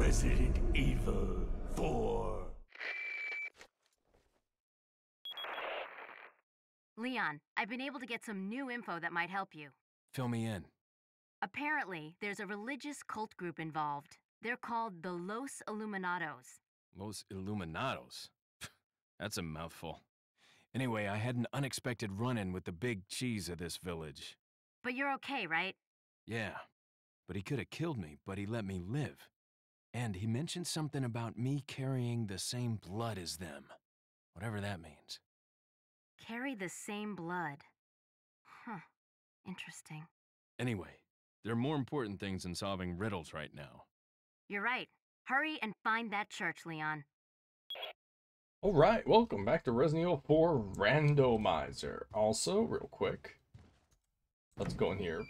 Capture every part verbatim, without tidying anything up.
Resident Evil four. Leon, I've been able to get some new info that might help you. Fill me in. Apparently, there's a religious cult group involved. They're called the Los Illuminados. Los Illuminados? That's a mouthful. Anyway, I had an unexpected run-in with the big cheese of this village. But you're okay, right? Yeah. But he could have killed me, but he let me live. And he mentioned something about me carrying the same blood as them. Whatever that means. Carry the same blood. Huh. Interesting. Anyway, there are more important things than solving riddles right now. You're right. Hurry and find that church, Leon. Alright, welcome back to Resident Evil four Randomizer. Also, real quick, let's go in here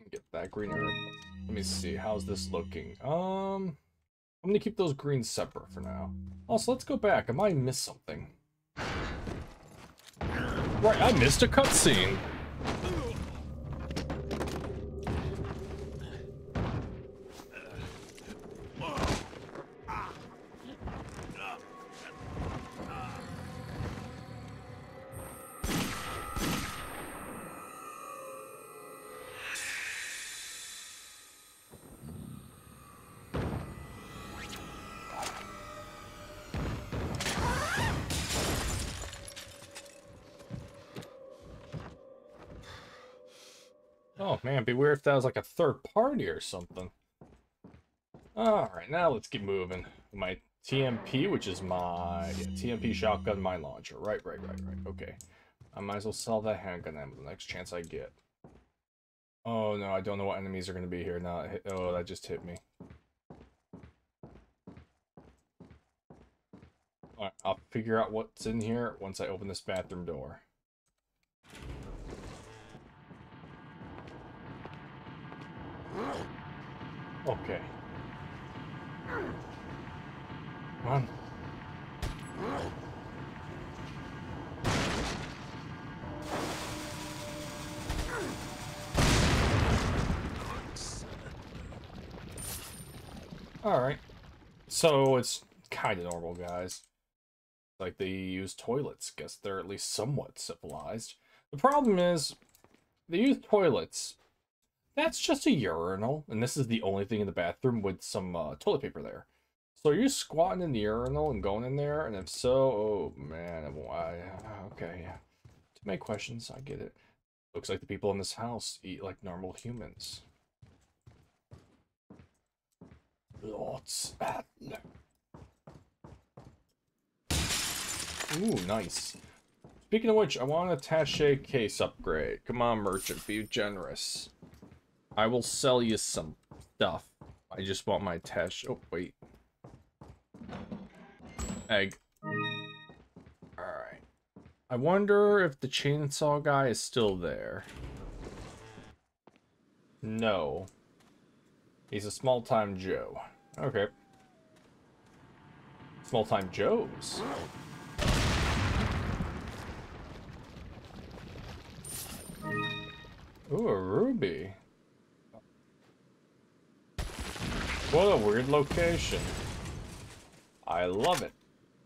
and get that green herb. Let me see, how's this looking? Um, I'm gonna keep those greens separate for now. Also, let's go back. I might miss something. Right, I missed a cutscene. Oh man, it'd be weird if that was like a third party or something. Alright, now let's keep moving. My T M P, which is my yeah, T M P shotgun, my launcher. Right, right, right, right. Okay. I might as well sell that handgun then with the next chance I get. Oh no, I don't know what enemies are going to be here. Now, oh, that just hit me. Alright, I'll figure out what's in here once I open this bathroom door. Okay. Come on. Alright. So it's kinda normal, guys. Like they use toilets. Guess they're at least somewhat civilized. The problem is they use toilets. That's just a urinal, and this is the only thing in the bathroom with some uh, toilet paper there. So are you squatting in the urinal and going in there? And if so, oh man, why? Okay, yeah. Too many questions, I get it. Looks like the people in this house eat like normal humans. Lots. Ooh, nice. Speaking of which, I want an attaché case upgrade. Come on, merchant, be generous. I will sell you some stuff. I just want my tash. Oh, wait. Egg. Alright. I wonder if the chainsaw guy is still there. No. He's a small-time Joe. Okay. Small-time Joes. Ooh, a ruby. What a weird location. I love it.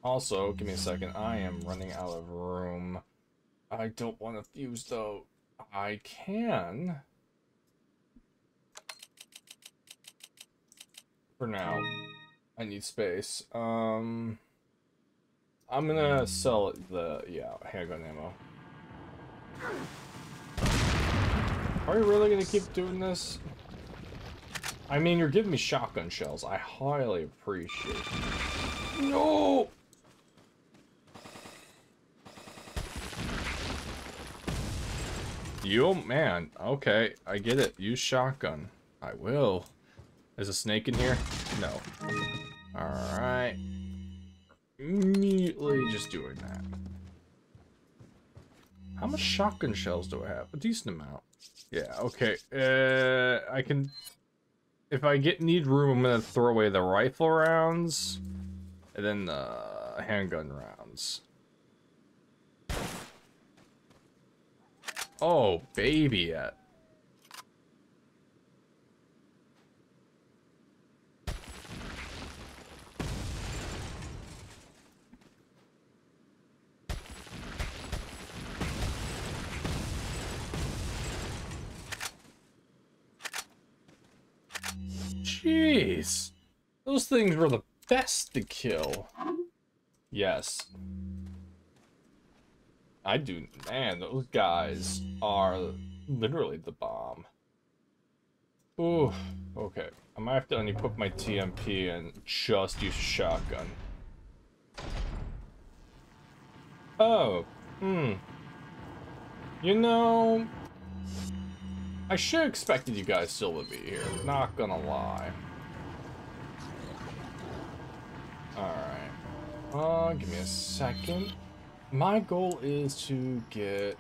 Also, give me a second. I am running out of room. I don't want to fuse, though. I can. For now. I need space. Um, I'm going to sell it the, yeah, handgun ammo. Are you really going to keep doing this? I mean, you're giving me shotgun shells. I highly appreciate it. No! Yo, man. Okay, I get it. Use shotgun. I will. There's a snake in here? No. Alright. Immediately just doing that. How much shotgun shells do I have? A decent amount. Yeah, okay. Uh, I can... If I get need room, I'm gonna throw away the rifle rounds and then the uh, handgun rounds. Oh, baby, it. Jeez. Those things were the best to kill. Yes. I do. Man, those guys are literally the bomb. Ooh. Okay. I might have to only put my T M P and just use a shotgun. Oh. Hmm. You know, I should have expected you guys still to be here. Not gonna lie. Alright. Uh, give me a second. My goal is to get...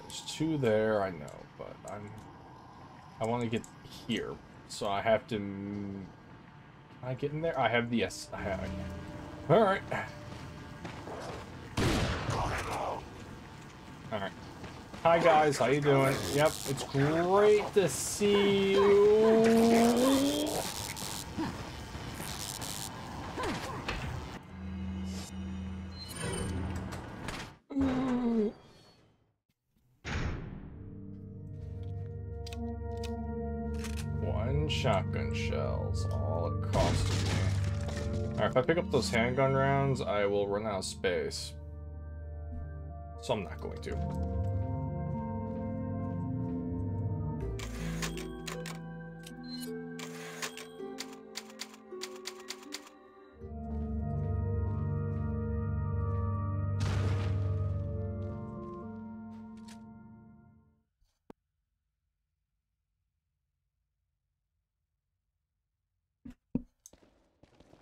There's two there, I know, but I'm... I want to get here, so I have to... Can I get in there? I have the... Yes, I have it. Alright. Alright. Hi guys, how you doing? Yep, it's great to see you! One shotgun shells, all it costs me. Alright, if I pick up those handgun rounds, I will run out of space. So I'm not going to.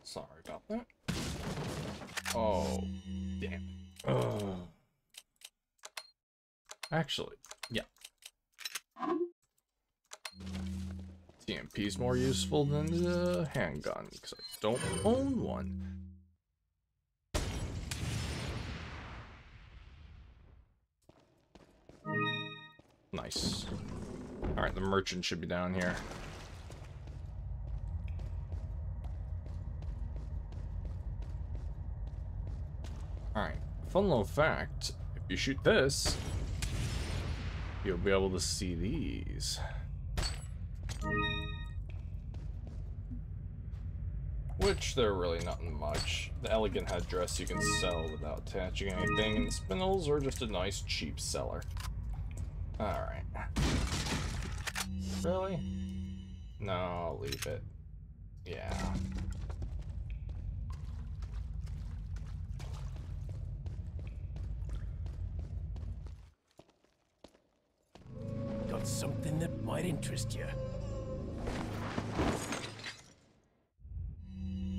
Sorry about that. Oh, damn. Ugh. Actually, yeah. T M P's more useful than the handgun, because I don't own one. Nice. Alright, the merchant should be down here. Alright, fun little fact, if you shoot this, you'll be able to see these. Which, they're really not much. The elegant headdress you can sell without attaching anything, and the spindles are just a nice, cheap seller. Alright. Really? No, I'll leave it. Yeah. Something that might interest you.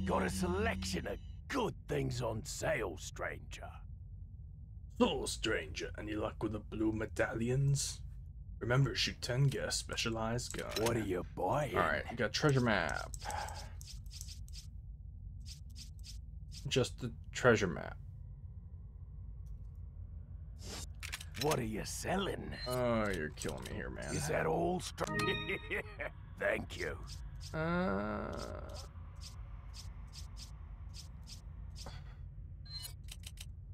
Got a selection of good things on sale, stranger. So, stranger, any luck with the blue medallions? Remember, shoot ten, get a specialized gun. What are you buying? Alright, we got a treasure map. Just the treasure map. What are you selling? Oh, you're killing me here, man. Is that all? Thank you. Uh...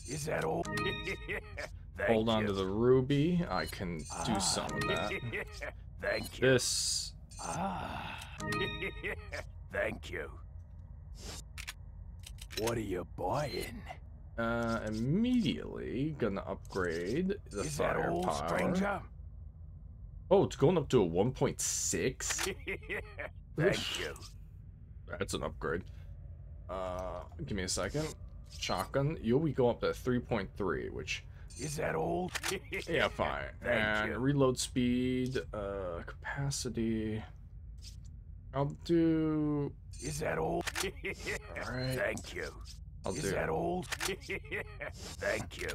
Is that all? Hold you. on to the ruby. I can do ah. some of that. Thank you. This. Ah. Thank you. What are you buying? Uh, immediately gonna upgrade the firepower. Oh, it's going up to a one point six? Thank you. That's an upgrade. Uh, give me a second. Shotgun, you'll be going up to three point three, which... Is that old? Yeah, fine. And you. Reload speed, uh, capacity... I'll do... Is that old? Alright. Thank you. I'll Is do. that all? Thank you.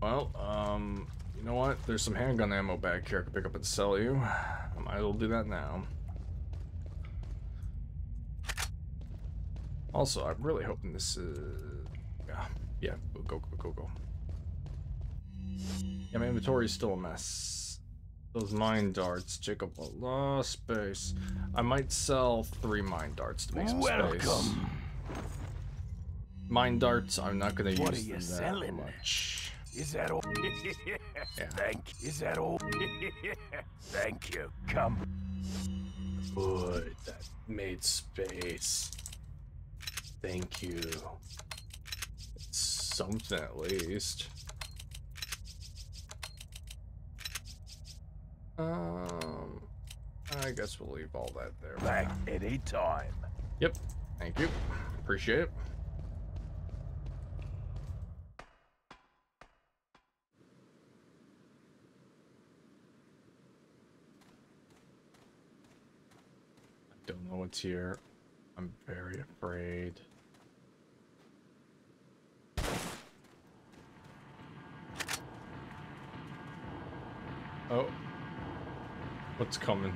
Well, um, you know what? There's some handgun ammo back here I can pick up and sell you. I might as well do that now. Also, I'm really hoping this is... Yeah, yeah, go, go, go, go. Yeah, my inventory is still a mess. Those mine darts take up a lot of space. I might sell three mine darts to make some Welcome. space. Mine darts, I'm not going to use them that much. Is that all? Yeah. Thank. Is that all? Thank you. Come. Good. That made space. Thank you. It's something at least. Um. I guess we'll leave all that there. Back at any time. Yep. Thank you. Appreciate it. Don't know what's here. I'm very afraid. Oh. What's coming?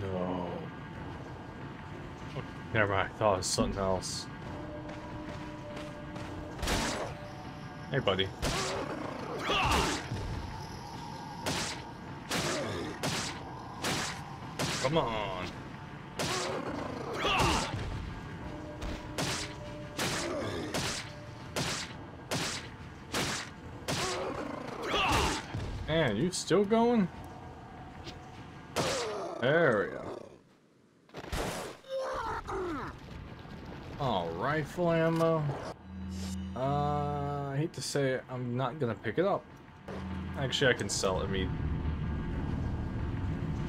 No. Oh, never mind. I thought it was something else. Hey, buddy. Come on. Man, you still going? There we go. Oh, rifle ammo. Uh, I hate to say it, I'm not gonna pick it up. Actually, I can sell it. I mean,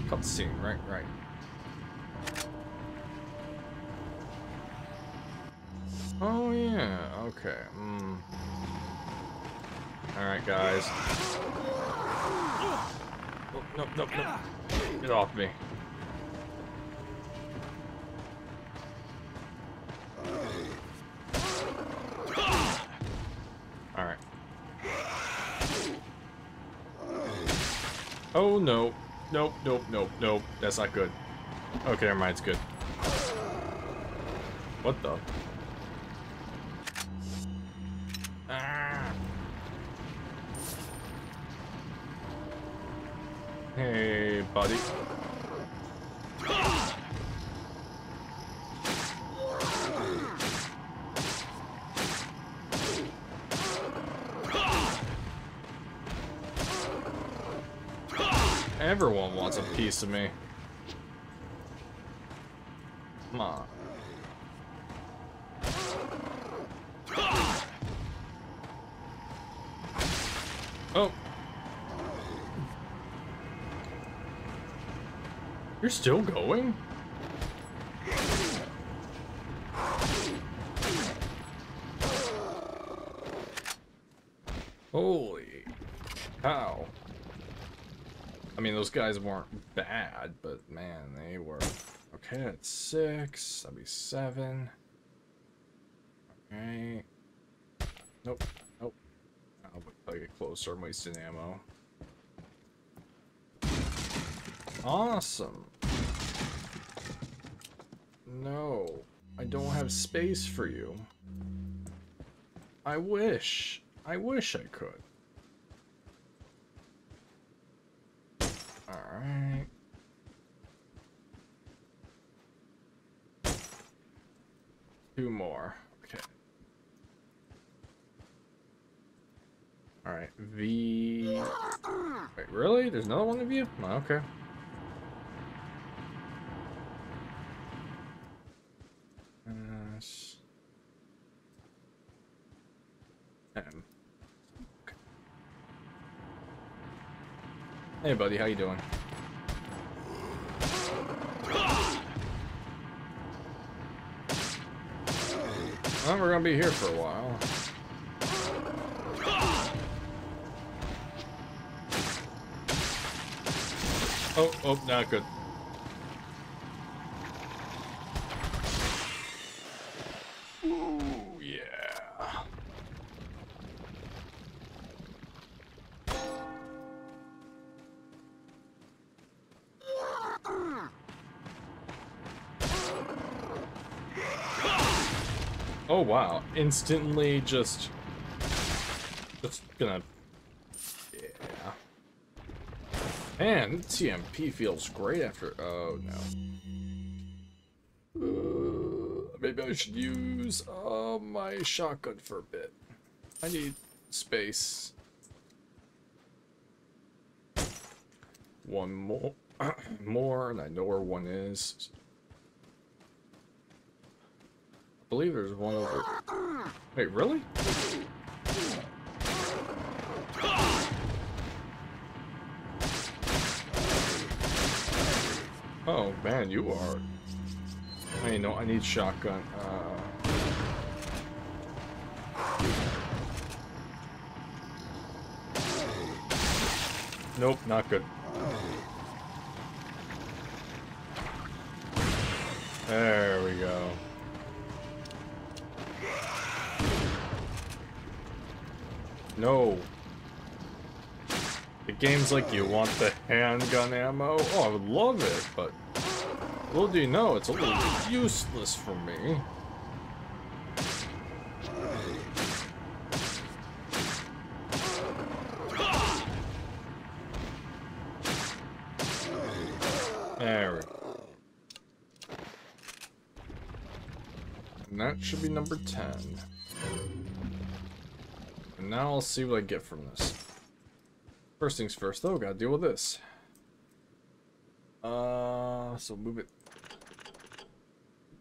cutscene, right? Right. Oh yeah. Okay. Mm. All right, guys. Nope, nope, nope, nope. Get off me. All right. Oh no. Nope, nope, nope, nope. That's not good. Okay, never mind, it's good. What the? Ah. Hey, buddy. Everyone wants a piece of me. Come on. Oh. You're still going? Holy cow. I mean, those guys weren't bad, but man, they were. Okay, that's six. That'd be seven. Okay. Nope. Nope. I'll probably get closer. I'm wasting ammo. Awesome. No, I don't have space for you. I wish. I wish I could. Alright. Two more. Okay. Alright, V. Wait, really? There's another one of you? Oh, okay. Yes. M. Hey buddy, how you doing? Well, we're gonna be here for a while. Oh, oh, not good. Ooh, yeah. Oh wow, instantly just just gonna yeah. Man, T M P feels great after oh no. Uh, maybe I should use uh my shotgun for a bit. I need space. One more, more, and I know where one is. I believe there's one over. Wait, really? Oh man, you are. I know. I need shotgun. Uh... Nope, not good. There we go. No. The game's like, you want the handgun ammo? Oh, I would love it, but little do you know, it's a little useless for me. Should be number ten. And now I'll see what I get from this. First things first, though, gotta deal with this. Uh, so move it.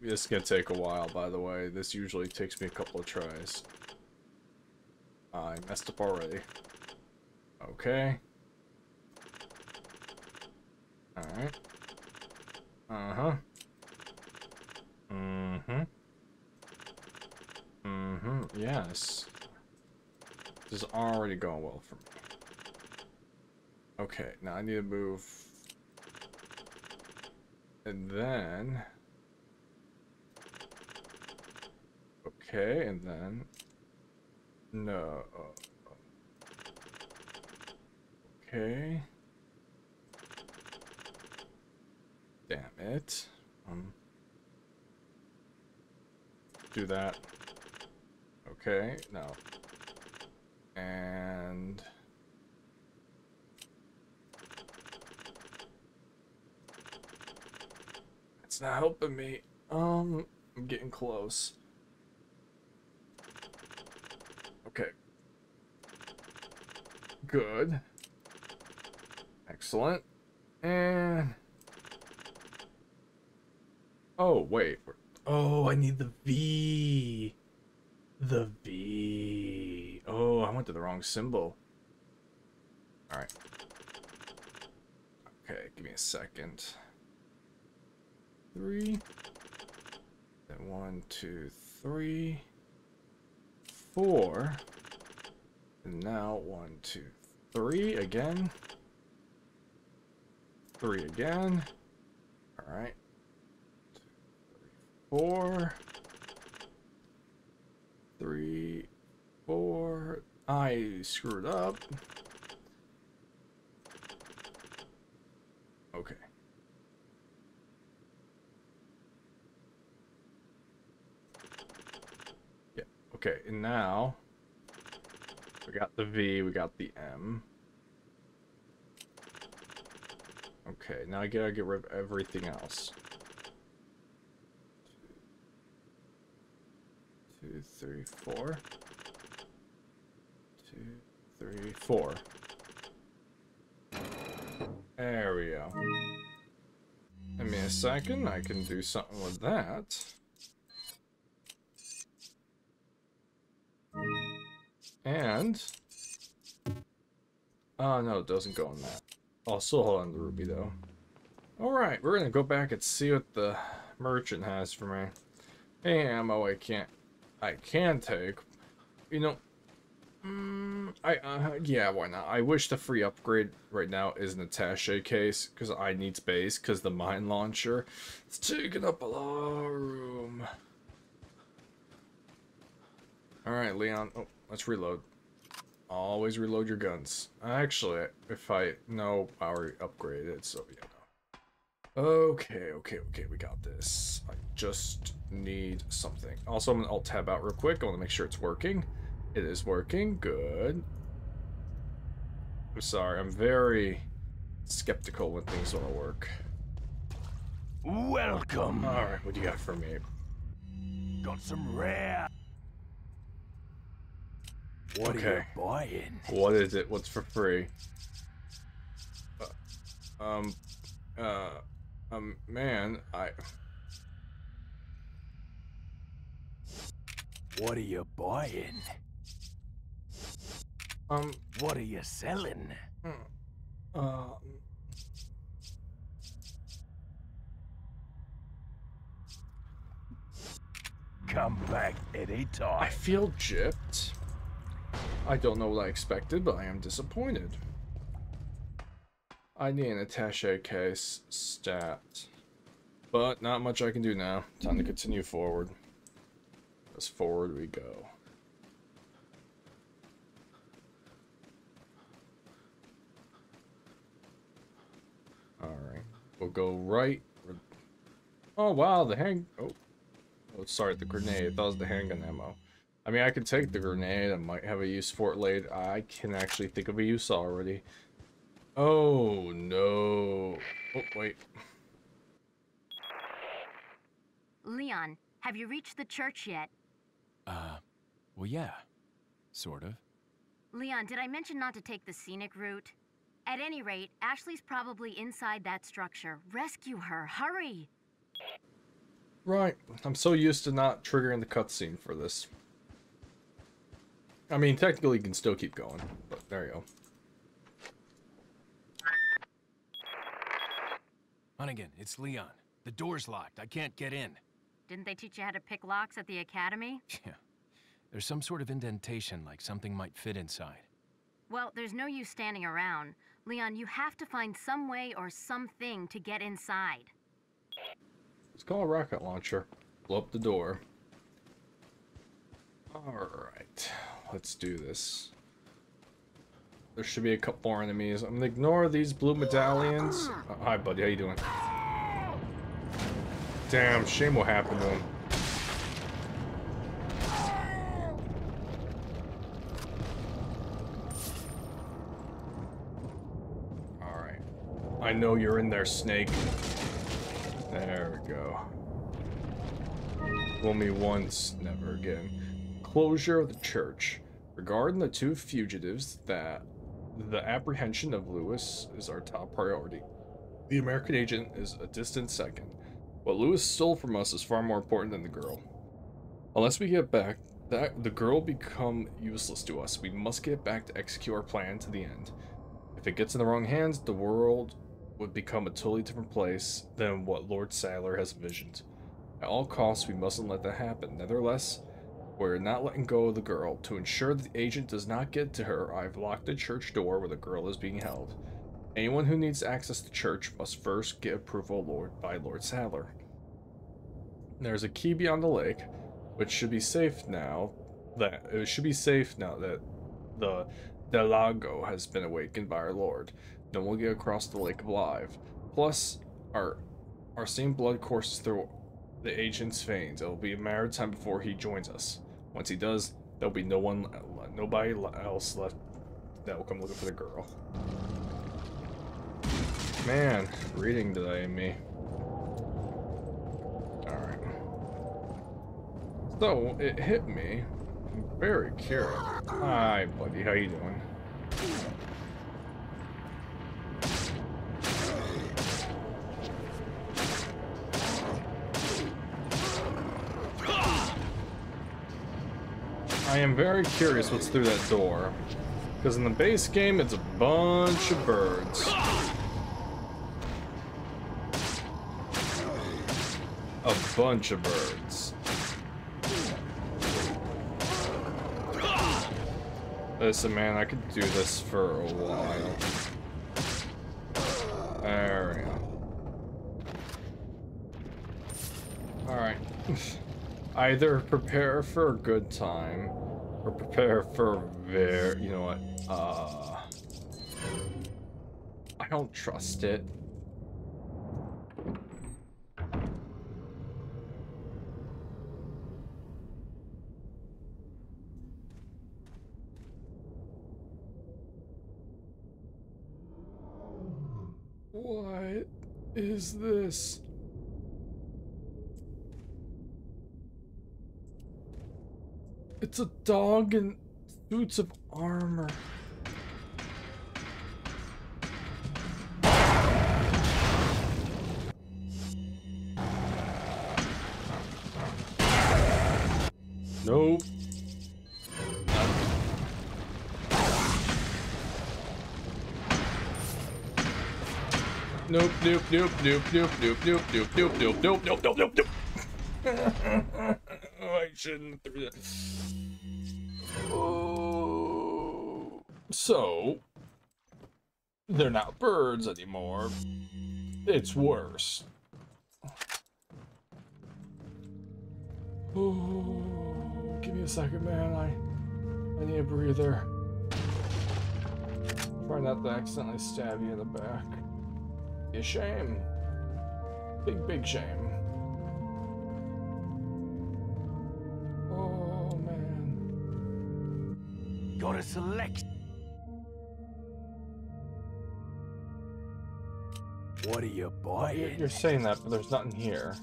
This is gonna take a while, by the way. This usually takes me a couple of tries. I messed up already. Okay. Alright. Uh-huh. Mm-hmm. Mm-hmm, yes. This is already going well for me. Okay, now I need to move. And then... Okay, and then... No. Okay. Damn it. Um, do that. Okay, no. And... It's not helping me. Um, I'm getting close. Okay. Good. Excellent. And... Oh, wait. Oh, I need the V. The V. Oh, I went to the wrong symbol. Alright. Okay, give me a second. Three. Then one, two, three. Four. And now one, two, three again. Three again. Alright. Two, three, four. Three, four, I screwed up. Okay. Yeah, okay, and now we got the V, we got the M. Okay, now I gotta get rid of everything else. Two, three, four. Two, three, four. There we go. Give me a second, I can do something with that. And... Oh, no, it doesn't go on that. I'll still hold on to the ruby, though. Alright, we're gonna go back and see what the merchant has for me. Hey, ammo, I can't... I can take, you know, mm, I, uh, yeah, why not? I wish the free upgrade right now is an attaché case, because I need space, because the mine launcher is taking up a lot of room. Alright, Leon, oh, let's reload. Always reload your guns. Actually, if I, no, I already upgraded it, so yeah. Okay, okay, okay, we got this. I just need something. Also, I'm going to alt tab out real quick. I want to make sure it's working. It is working. Good. I'm sorry, I'm very skeptical when things don't work. Welcome. Alright, what do you got for me? Got some rare. What okay. are you buying? What is it? What's for free? Uh, um, uh, um, man, I. What are you buying? Um, what are you selling? Um. Uh, Come back any time. I feel gypped. I don't know what I expected, but I am disappointed. I need an attaché case stat. But not much I can do now. Time to continue forward. As forward we go. Alright. We'll go right. Oh wow, the hang... Oh. Oh, sorry, the grenade. That was the handgun ammo. I mean, I could take the grenade. I might have a use for it later. I can actually think of a use already. Oh, no. Oh, wait. Leon, have you reached the church yet? Uh, well, yeah. Sort of. Leon, did I mention not to take the scenic route? At any rate, Ashley's probably inside that structure. Rescue her. Hurry! Right. I'm so used to not triggering the cutscene for this. I mean, technically you can still keep going, but there you go. Hunnigan, it's Leon. The door's locked. I can't get in. Didn't they teach you how to pick locks at the academy? Yeah. There's some sort of indentation, like something might fit inside. Well, there's no use standing around. Leon, you have to find some way or something to get inside. Let's call a rocket launcher. Blow up the door. Alright. Let's do this. There should be a couple more enemies. I'm gonna ignore these blue medallions. Uh, hi, buddy. How you doing? Damn, shame what happened to him. Alright. I know you're in there, Snake. There we go. Fool me once, never again. Closure of the church. Regarding the two fugitives, that the apprehension of Lewis is our top priority. The American agent is a distant second. What Lewis stole from us is far more important than the girl. Unless we get back, that the girl become useless to us. We must get back to execute our plan to the end. If it gets in the wrong hands, the world would become a totally different place than what Lord Sadler has envisioned. At all costs, we mustn't let that happen. Nevertheless, we're not letting go of the girl. To ensure that the agent does not get to her, I've locked the church door where the girl is being held. Anyone who needs access to the church must first get approval Lord by Lord Sadler. There's a key beyond the lake, which should be safe now that it should be safe now that the Delago has been awakened by our Lord. Then we'll get across the lake alive. Plus, our our same blood courses through the agent's veins. It'll be a matter of time before he joins us. Once he does, there'll be no one, nobody else left that will come looking for the girl. Man, reading today in me. Alright. So, it hit me. I'm very careful. Hi, buddy. How you doing? I am very curious what's through that door, because in the base game it's a bunch of birds. A bunch of birds. Listen, man, I could do this for a while. There we go. Alright. Either prepare for a good time, or prepare for very, you know what, uh, I don't trust it. What is this? It's a dog and Boots of armor. Nope. Nope, nope, nope, nope, nope, nope, nope, nope, nope, nope, nope, nope, nope, nope, nope. I shouldn't have threw that. Oh. So, they're not birds anymore. It's worse. Oh, give me a second, man. I, I need a breather. Try not to accidentally stab you in the back. A shame. Big, big shame. Oh, man. Gotta select. What are you buying? Well, you're saying that, but there's nothing here.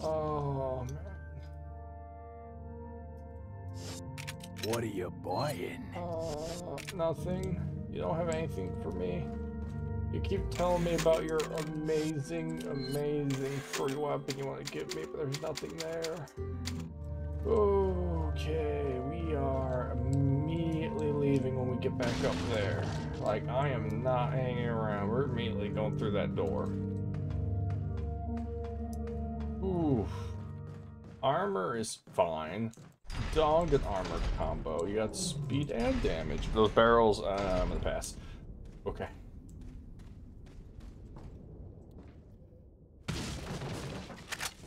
Oh, man. What are you buying? Oh, uh, nothing. You don't have anything for me. You keep telling me about your amazing, amazing free weapon you want to give me, but there's nothing there. Okay, we are immediately leaving when we get back up there. Like, I am not hanging around. We're immediately going through that door. Oof. Armor is fine. Dog and armor combo. You got speed and damage. Those barrels, uh, I'm gonna pass. Okay.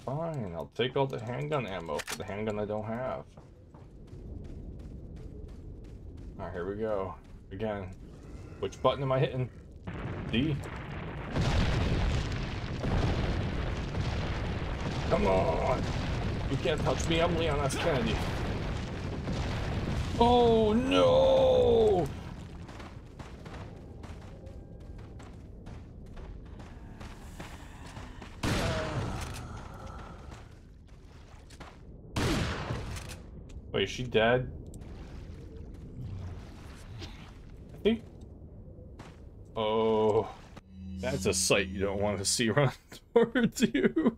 Fine, I'll take all the handgun ammo for the handgun I don't have. Alright, here we go. Again. Which button am I hitting? D. Come on! You can't touch me, I'm Leon S. Kennedy. Oh no! Wait, is she dead? I think... Oh... That's a sight you don't want to see run towards you.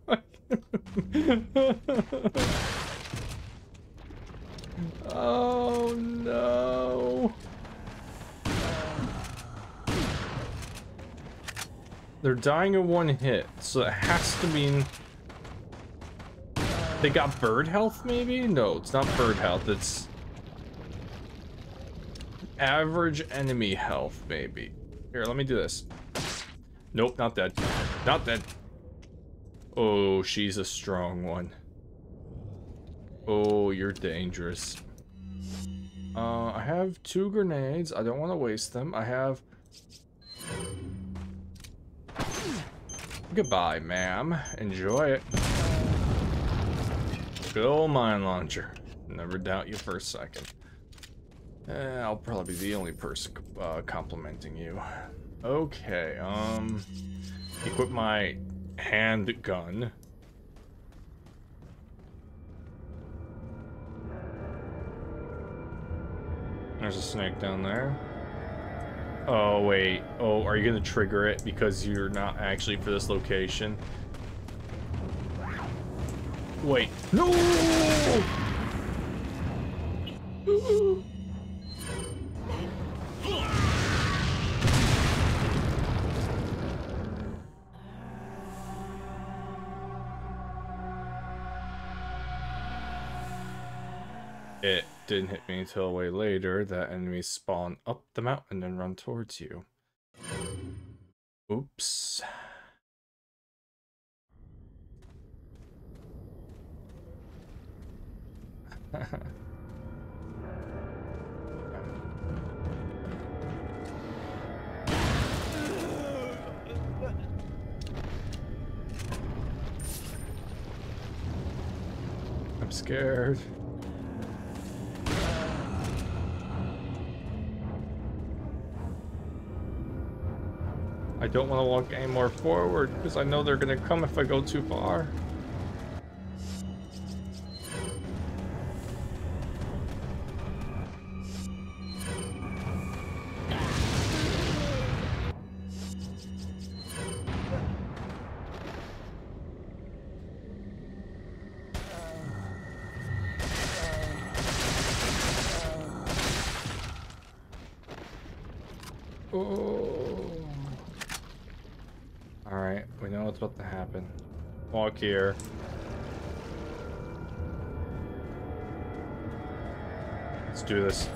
Oh no... They're dying in one hit, so it has to mean... They got bird health, maybe? No, it's not bird health. It's average enemy health, maybe. Here, let me do this. Nope, not dead. Not dead. Oh, she's a strong one. Oh, you're dangerous. Uh, I have two grenades. I don't want to waste them. I have... Goodbye, ma'am. Enjoy it. Good old mine launcher. Never doubt you for a second. Eh, I'll probably be the only person uh, complimenting you. Okay, um... equip my handgun. There's a snake down there. Oh, wait. Oh, are you gonna trigger it because you're not actually for this location? Wait, no! It didn't hit me until way later. That enemies spawn up the mountain and run towards you. Oops. I'm scared. I don't want to walk any more forward because I know they're going to come if I go too far. Oh. Alright, we know what's about to happen. Walk here. Let's do this.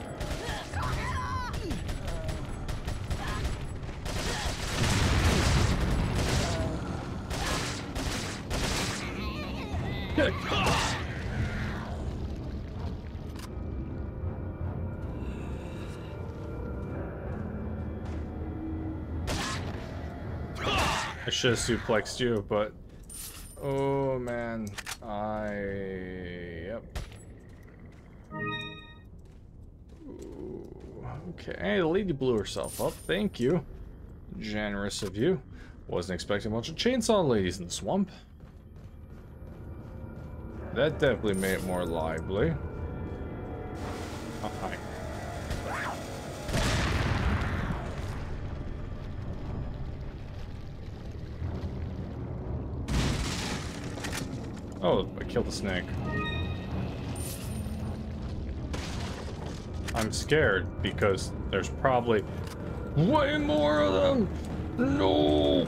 I should have suplexed you, but oh man, I yep. Ooh, okay, hey, the lady blew herself up. Thank you, generous of you. Wasn't expecting a bunch of chainsaw ladies in the swamp. That definitely made it more lively. Oh, hi. Oh, I killed a snake. I'm scared because there's probably way more of them. No.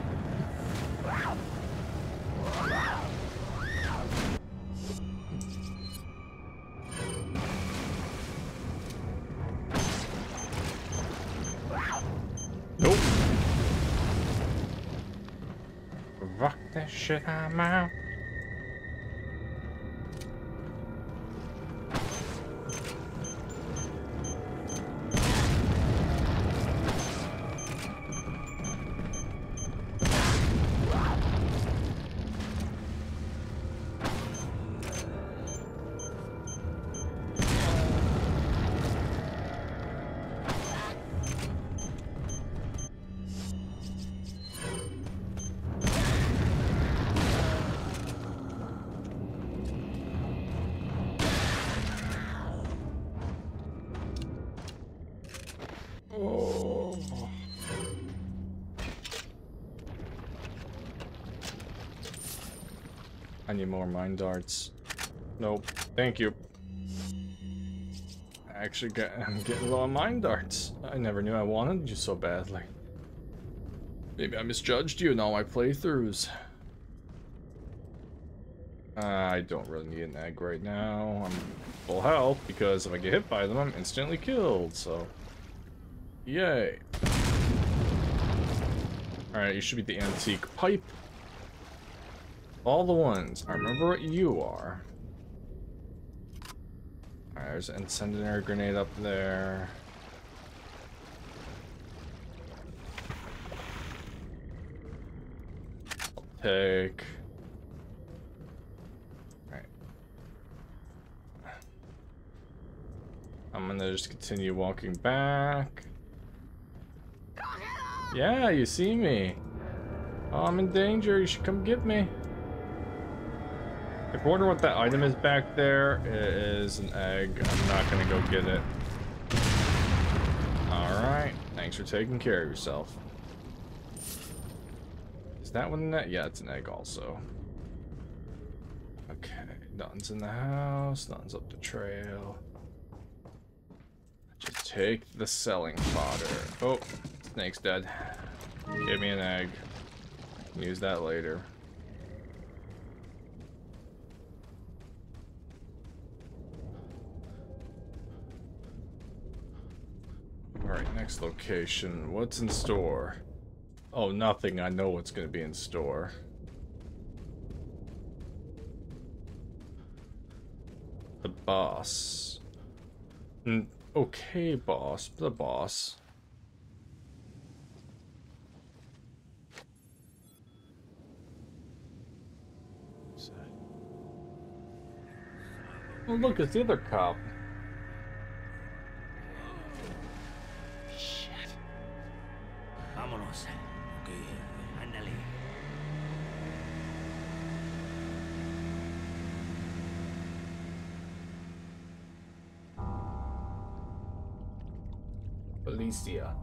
Nope. Rock that shit, I'm out. I need more mind darts. Nope. Thank you. I actually got, I'm getting low on mind darts. I never knew I wanted you so badly. Maybe I misjudged you in all my playthroughs. Uh, I don't really need an egg right now. I'm full health because if I get hit by them, I'm instantly killed, so... Yay. Alright, you should be the antique pipe. All the ones. I remember what you are. Alright, there's an incendiary grenade up there. I'll take. Alright. I'm gonna just continue walking back. Yeah, you see me. Oh, I'm in danger. You should come get me. If you wonder what that item is back there, it is an egg. I'm not gonna go get it. Alright, thanks for taking care of yourself. Is that one that? Yeah, it's an egg also. Okay, nothing's in the house, nothing's up the trail. Just take the selling fodder. Oh, snake's dead. Give me an egg. Use that later. Alright, next location. What's in store? Oh, nothing. I know what's going to be in store. The boss. Mm, okay, boss. The boss. Oh, look, it's the other cop. Alicia.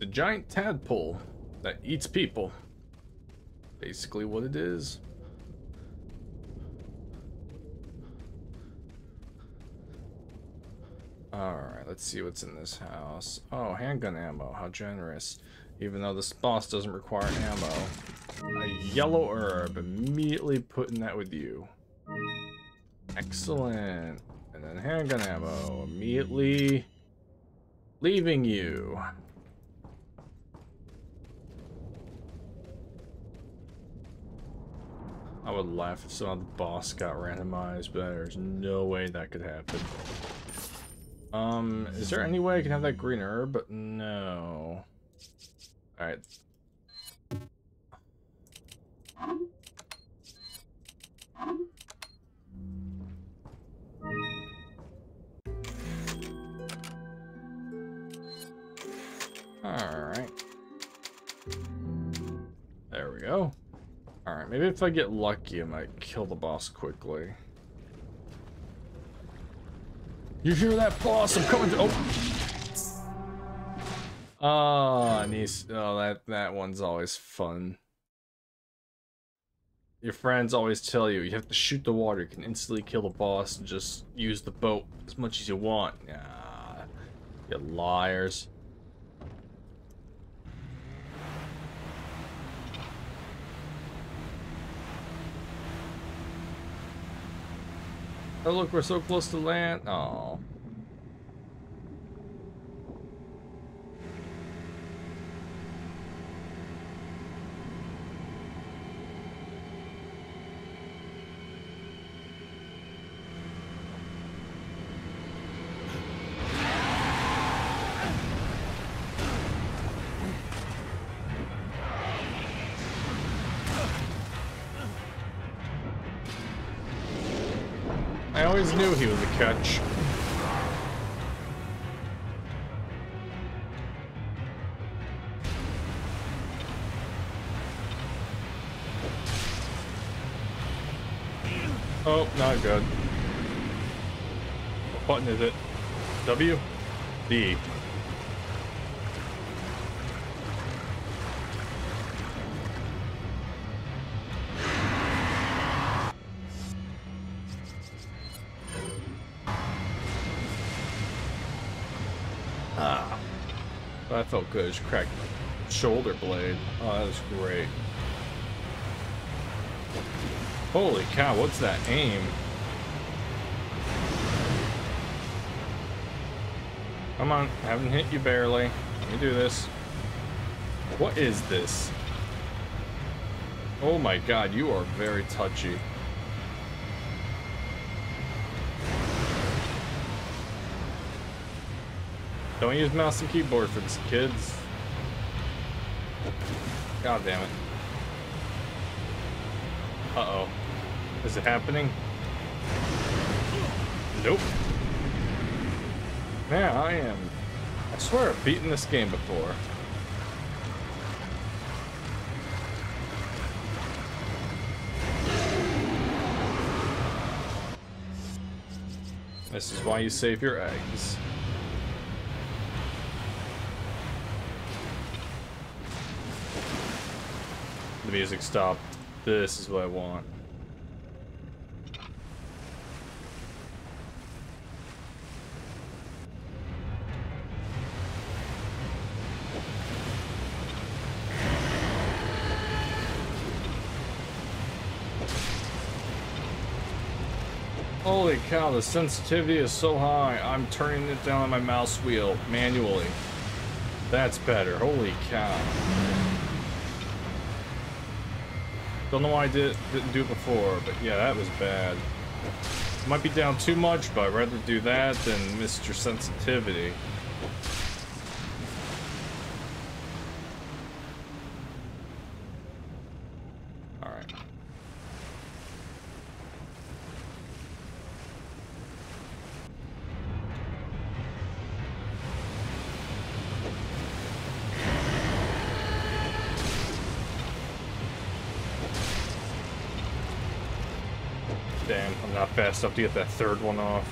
It's a giant tadpole that eats people. Basically what it is. Alright, let's see what's in this house. Oh, handgun ammo. How generous. Even though this boss doesn't require ammo. A yellow herb. Immediately putting that with you. Excellent. And then handgun ammo. Immediately leaving you. I would laugh if somehow the boss got randomized, but there's no way that could happen. Um, is there any way I can have that green herb? But no. Alright. Alright. There we go. Alright, maybe if I get lucky, I might kill the boss quickly. You hear that, boss? I'm coming to. Oh, oh, niece. Oh, that that one's always fun. Your friends always tell you you have to shoot the water. You can instantly kill the boss and just use the boat as much as you want. Nah, you liars. Oh look, we're so close to land. Oh. I always knew he was a catch. Oh, not good. What button is it? W? D. I felt good. I just cracked my shoulder blade. Oh, that was great. Holy cow, what's that aim? Come on, I haven't hit you barely. Let me do this. What is this? Oh my god, you are very touchy. Don't use mouse and keyboard for this, kids. God damn it. Uh-oh. Is it happening? Nope. Man, I am... I swear I've beaten this game before. This is why you save your eggs. The music stopped. This is what I want. Holy cow, the sensitivity is so high. I'm turning it down on my mouse wheel manually. That's better. Holy cow. Don't know why I did, didn't do it before, but yeah, that was bad. Might be down too much, but I'd rather do that than miss your sensitivity. Alright. Damn, I'm not fast enough to get that third one off.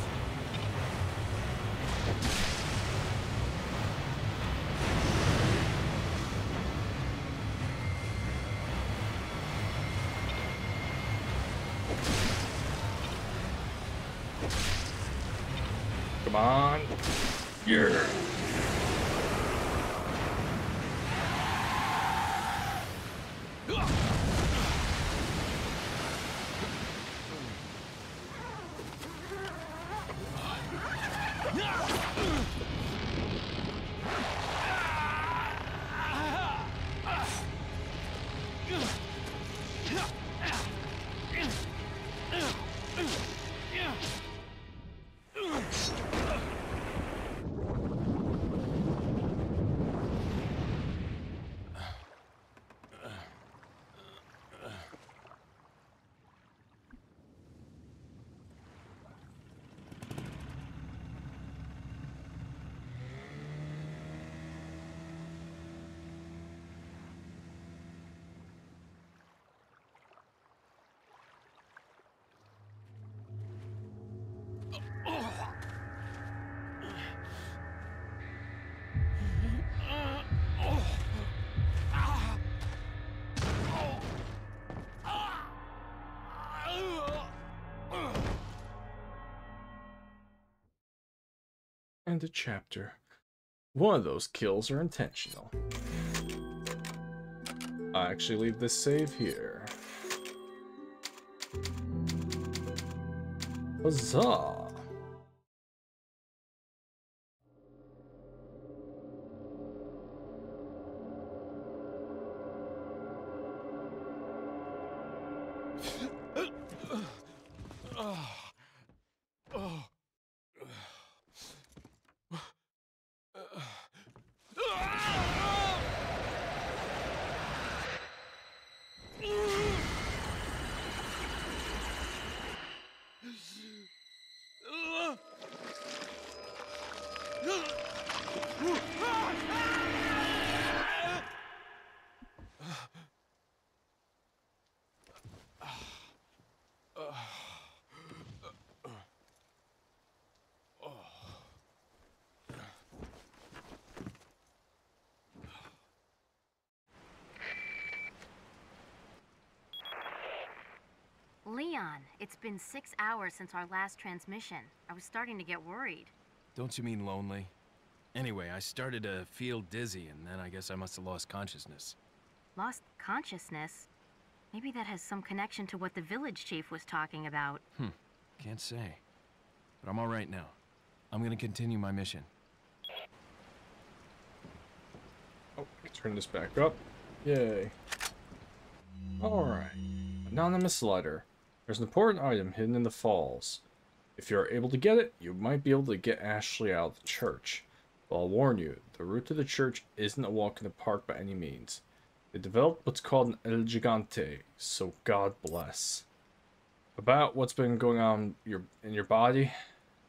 Come on. Yeah. End of chapter. One of those kills are intentional. I actually leave this save here. Huzzah! Leon, it's been six hours since our last transmission. I was starting to get worried. Don't you mean lonely? Anyway, I started to feel dizzy, and then I guess I must have lost consciousness. Lost consciousness? Maybe that has some connection to what the village chief was talking about. Hmm. Can't say. But I'm all right now. I'm gonna continue my mission. Oh, turn this back up. Yay. All right. Anonymous letter. There's an important item hidden in the falls. If you're able to get it, you might be able to get Ashley out of the church. But I'll warn you, the route to the church isn't a walk in the park by any means. They developed what's called an El Gigante, so God bless. About what's been going on your, in your body,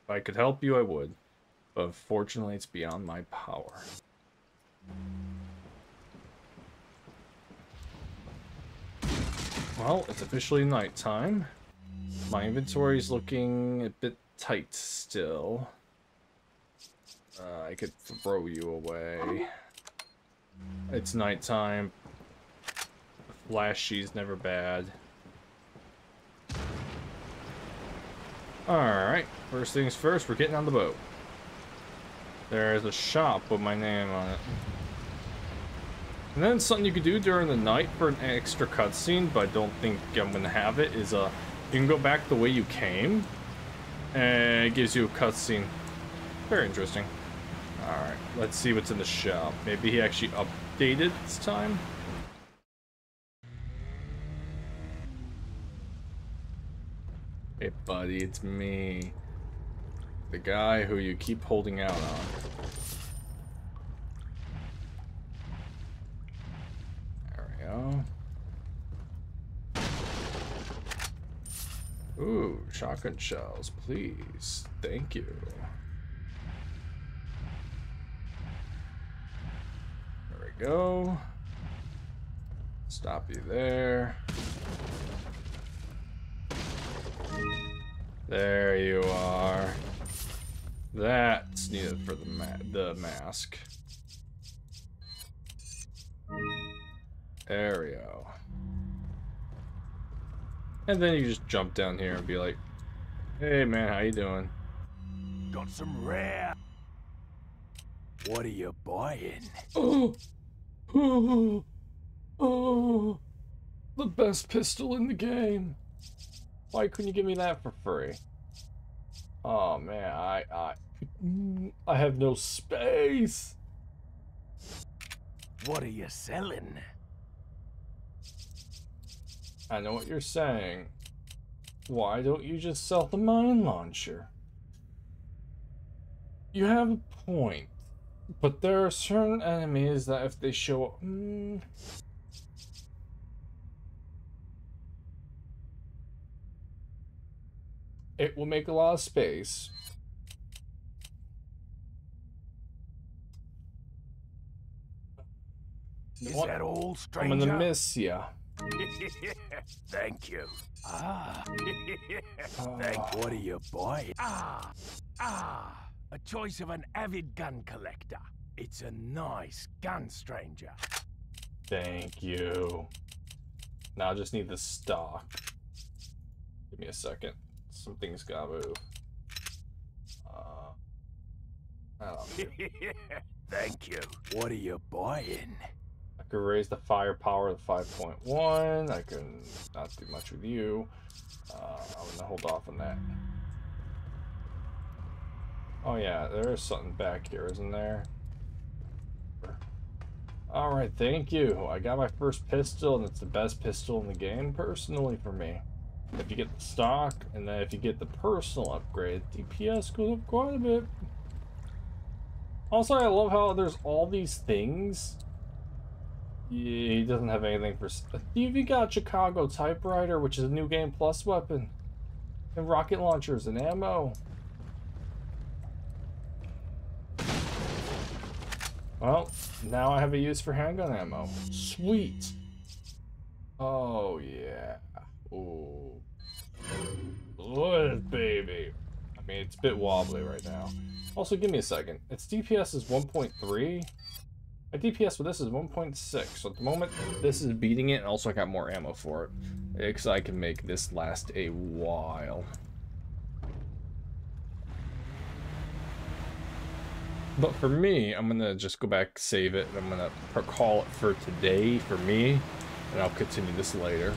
if I could help you, I would. But unfortunately, it's beyond my power. Well, it's officially nighttime. My inventory is looking a bit tight still. Uh, I could throw you away. It's nighttime. Flashy's never bad. Alright, first things first, we're getting on the boat. There's a shop with my name on it. And then something you could do during the night for an extra cutscene, but I don't think I'm gonna have it, is uh, you can go back the way you came, and it gives you a cutscene. Very interesting. Alright, let's see what's in the shop. Maybe he actually updated this time? Hey buddy, it's me. The guy who you keep holding out on. Ooh, shotgun shells, please. Thank you. There we go. Stop you there. There you are. That's needed for the ma the mask. There we go. And then you just jump down here and be like, hey man, how you doing? got some rare. What are you buying? Oh, oh, oh, the best pistol in the game. Why couldn't you give me that for free? Oh man, I, I, I have no space. What are you selling? I know what you're saying. Why don't you just sell the mine launcher? You have a point, but there are certain enemies that if they show up... Mm, it will make a lot of space. Is what? That all, stranger? I'm gonna miss ya. Thank you. Ah. Thank you. What are you buying? Ah. Ah. A choice of an avid gun collector. It's a nice gun, stranger. Thank you. Now I just need the stock. Give me a second. Something's gotta move. Uh, oh. Thank you. What are you buying? I could raise the firepower to five point one. I can not do much with you. Uh, I'm gonna hold off on that. Oh yeah, there is something back here, isn't there? Alright, thank you. I got my first pistol, and it's the best pistol in the game, personally, for me. If you get the stock, and then if you get the personal upgrade, D P S goes up quite a bit. Also, I love how there's all these things. Yeah, he doesn't have anything for... You got Chicago typewriter, which is a new game plus weapon. And rocket launchers and ammo. Well, now I have a use for handgun ammo. Sweet! Oh, yeah. Ooh. Good baby. I mean, it's a bit wobbly right now. Also, give me a second. Its D P S is one point three. My D P S with this is one point six. So at the moment, this is beating it. And also, I got more ammo for it. Because I can make this last a while. But for me, I'm going to just go back, save it. And I'm going to call it for today for me. And I'll continue this later.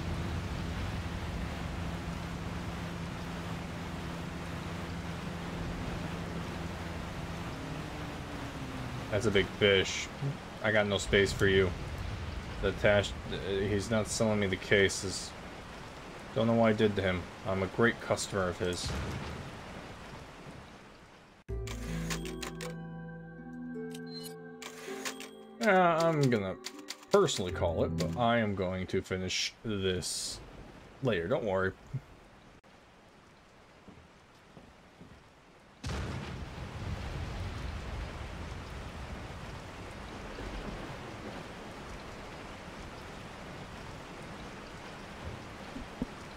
That's a big fish. I got no space for you. The attached, he's not selling me the cases. Don't know what I did to him. I'm a great customer of his. Yeah, I'm gonna personally call it, but I am going to finish this later. Don't worry.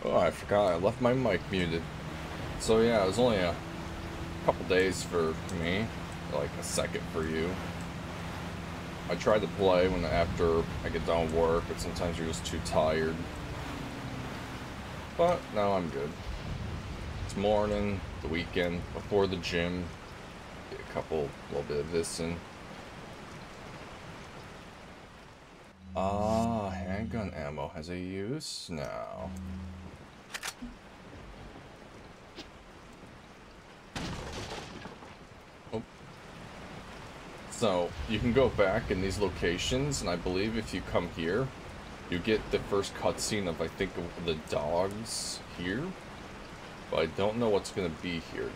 Oh, I forgot I left my mic muted. So yeah, it was only a couple days for me, like a second for you. I tried to play when after I get done with work, but sometimes you're just too tired. But no, I'm good. It's morning, the weekend, before the gym. Get a couple, little bit of this in. Ah, handgun ammo has a use now. So, you can go back in these locations, and I believe if you come here, you get the first cutscene of, I think, the dogs here. But I don't know what's going to be here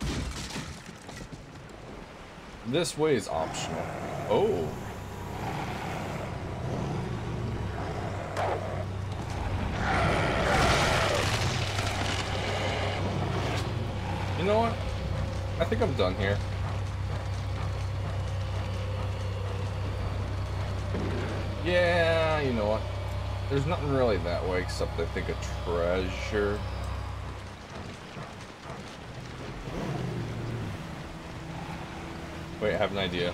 now. This way is optional. Oh! You know what? I think I'm done here. Yeah, you know what? There's nothing really that way except, I think, a treasure. Wait, I have an idea.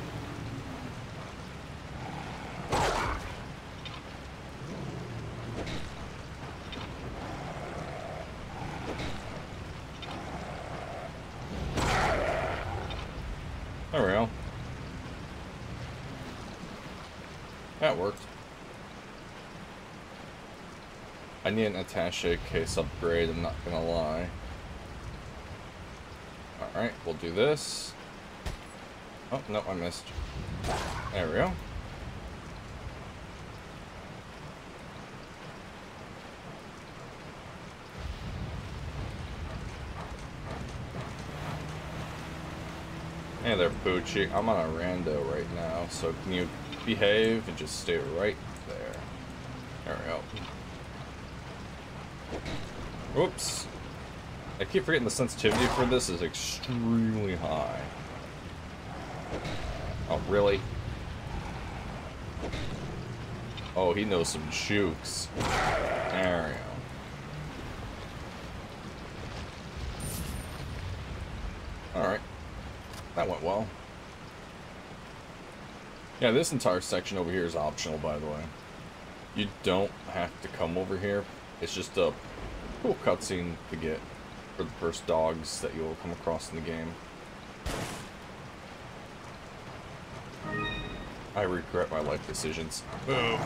That worked. I need an attaché case upgrade, I'm not gonna lie. Alright, we'll do this. Oh, no, I missed. There we go. Hey there, Poochie. I'm on a rando right now, so can you behave and just stay right there? There we go. Oops. I keep forgetting the sensitivity for this is extremely high. Oh, really? Oh, he knows some jukes. There we go. That went well. Yeah, this entire section over here is optional, by the way. You don't have to come over here. It's just a cool cutscene to get for the first dogs that you'll come across in the game. I regret my life decisions. Boom.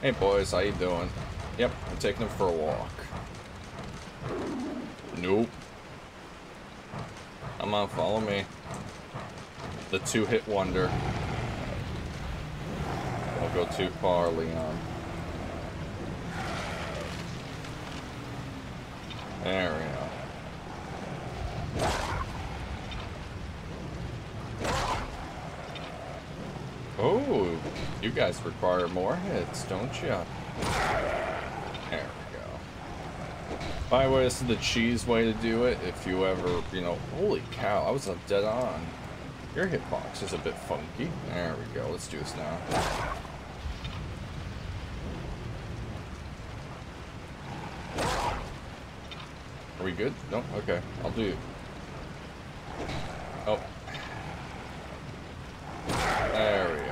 Hey boys, how you doing? Yep, I'm taking them for a walk. Nope. Come on, follow me. The two-hit wonder. Don't go too far, Leon. There we go. Oh, you guys require more hits, don't you? There. By the way, this is the cheese way to do it, if you ever, you know, holy cow, I was up dead on. Your hitbox is a bit funky. There we go, let's do this now. Are we good? No? Okay, I'll do it. Oh. There we go.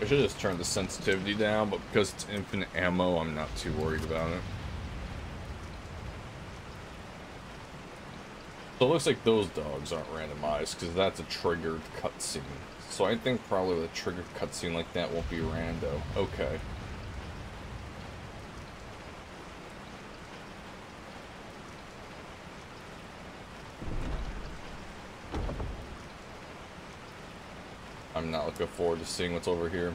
I should just turn the sensitivity down, but because it's infinite ammo, I'm not too worried about it. So it looks like those dogs aren't randomized, because that's a triggered cutscene. So I think probably with a triggered cutscene like that won't be rando. Okay. I'm not looking forward to seeing what's over here.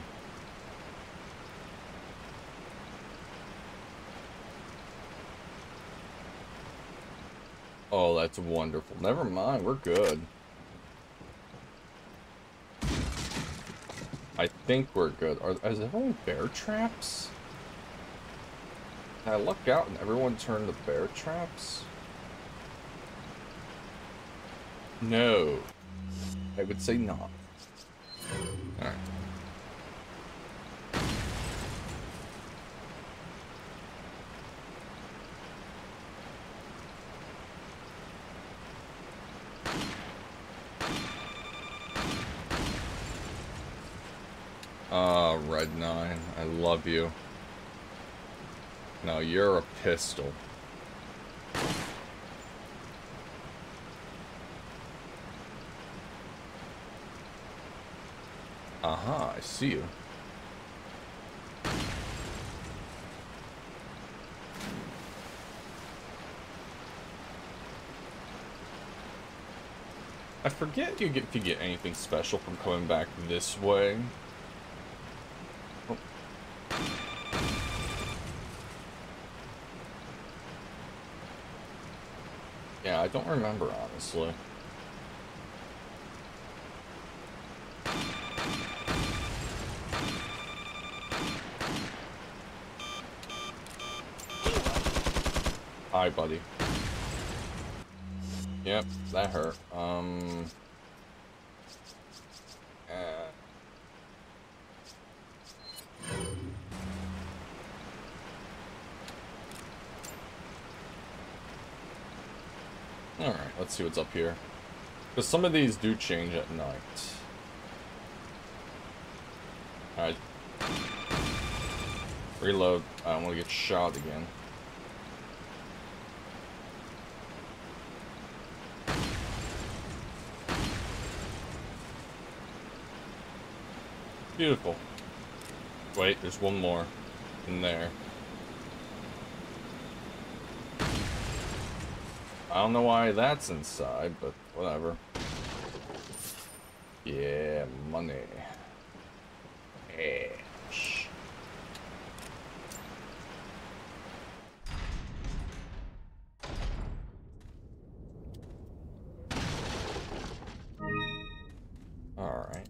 Oh, that's wonderful. Never mind, we're good. I think we're good. Are, are there only bear traps? Did I luck out and everyone turned to bear traps? No. I would say not. Alright. Ah, Red nine, I love you. Now you're a pistol. Aha, I see you. I forget you get if you get anything special from coming back this way. Oh. Yeah, I don't remember honestly. Hi, buddy. Yep, that hurt. Um. Uh, Alright, let's see what's up here. Because some of these do change at night. Alright. Reload. I don't want to get shot again. Beautiful. Wait, there's one more in there. I don't know why that's inside, but whatever. Yeah, money. Cash. Alright.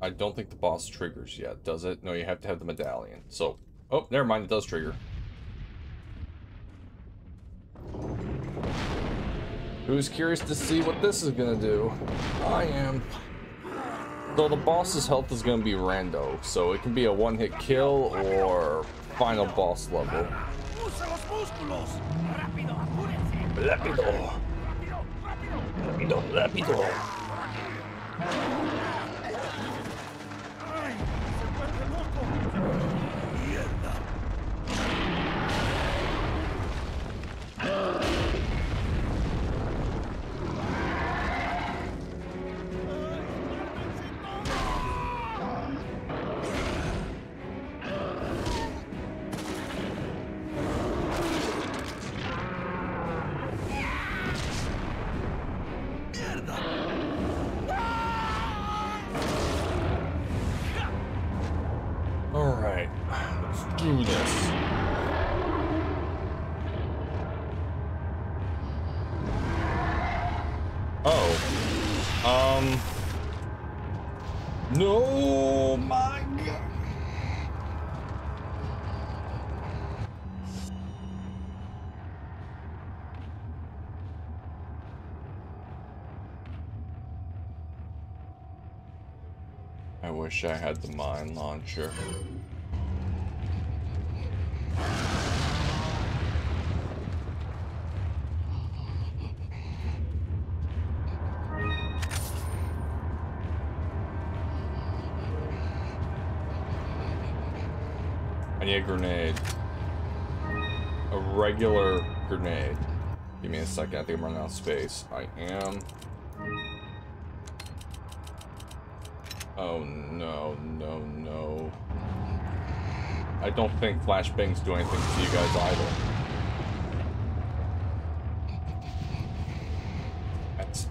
I don't think the boss triggers yet, does it? No, you have to have the medallion. So, oh, never mind, it does trigger. Who's curious to see what this is gonna do? I am. So the boss's health is gonna be rando, so it can be a one-hit kill or final boss level. Rápido, rápido, rápido. I wish I had the mine launcher. I need a grenade. A regular grenade. Give me a second, I think I'm running out of space. I am. Oh no, no, no. I don't think flashbangs do anything to you guys either. That's...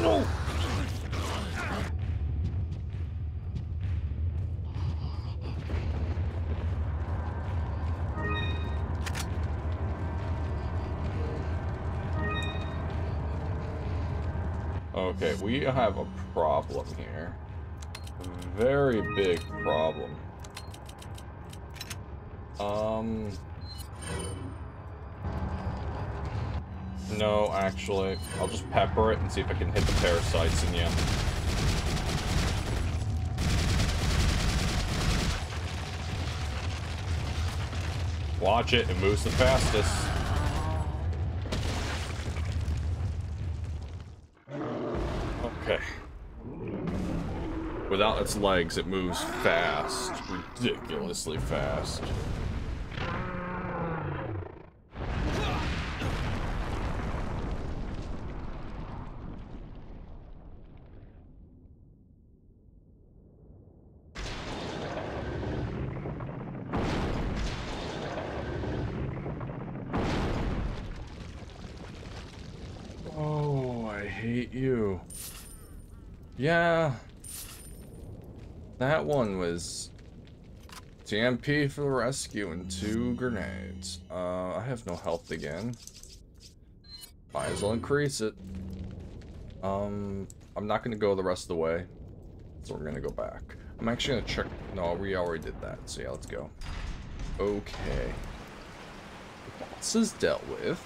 No! Okay, we have a problem here. A very big problem. Um... No, actually. I'll just pepper it and see if I can hit the parasites in you. Watch it, it moves the fastest. Without its legs, it moves fast. Ridiculously fast. Oh, I hate you. Yeah. That one was T M P for the rescue and two grenades. Uh, I have no health again. Might as well increase it. Um, I'm not going to go the rest of the way, so we're going to go back. I'm actually going to check. No, we already did that, so yeah, let's go. Okay. The boss is dealt with.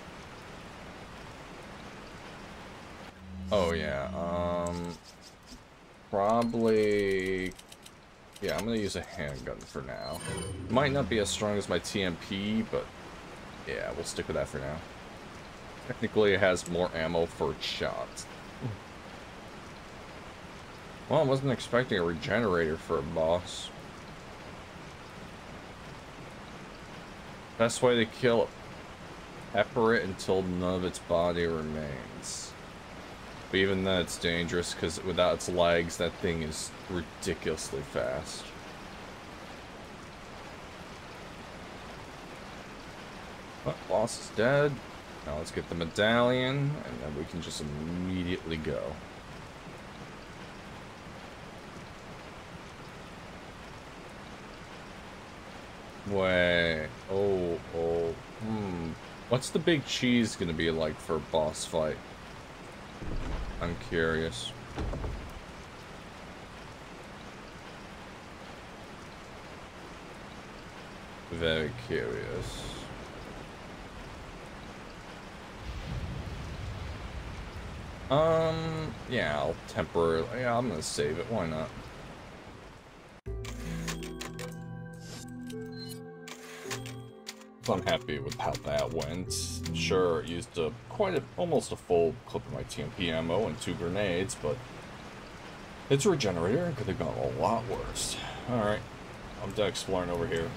Oh, yeah. Um, probably... Yeah, I'm gonna use a handgun for now. Might not be as strong as my T M P, but yeah, we'll stick with that for now. Technically, it has more ammo for its shots. Well, I wasn't expecting a regenerator for a boss. Best way to kill it. Pepper it until none of its body remains. But even then it's dangerous, because without its legs, that thing is ridiculously fast. But boss is dead. Now let's get the medallion, and then we can just immediately go. Wait. Oh, oh. Hmm. What's the big cheese gonna be like for a boss fight? I'm curious. Very curious. Um, yeah, I'll temporarily, yeah, I'm gonna save it, why not? So I'm happy with how that went. Sure, it used a, quite a, almost a full clip of my T M P ammo and two grenades, but it's a regenerator, it could have gone a lot worse. Alright, I'm done exploring over here.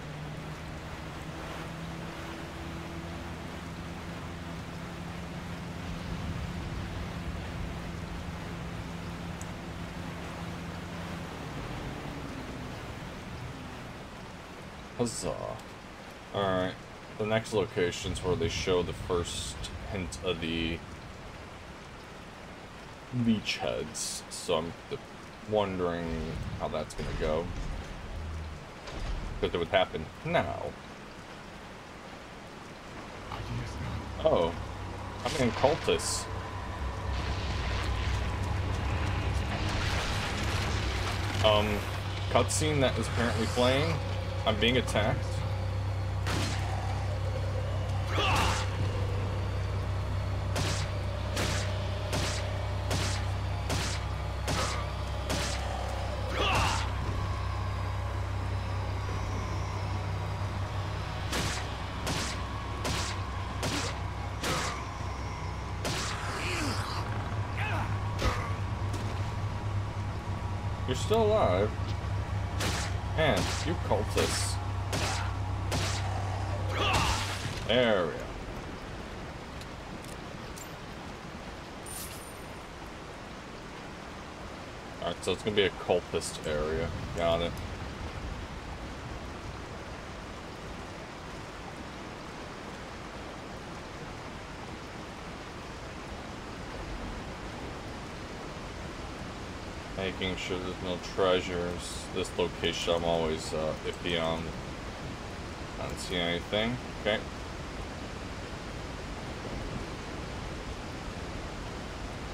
Huzzah. Alright, the next location's where they show the first hint of the beachheads, so I'm wondering how that's gonna go. But that would happen now. Oh, I'm in cultists. Um, cutscene that is apparently playing. I'm being attacked. You're still alive. Man, you cultists. There we go. Alright, so it's gonna be a cultist area. Got it. Making sure there's no treasures. This location I'm always uh, iffy on. I don't see anything. Okay.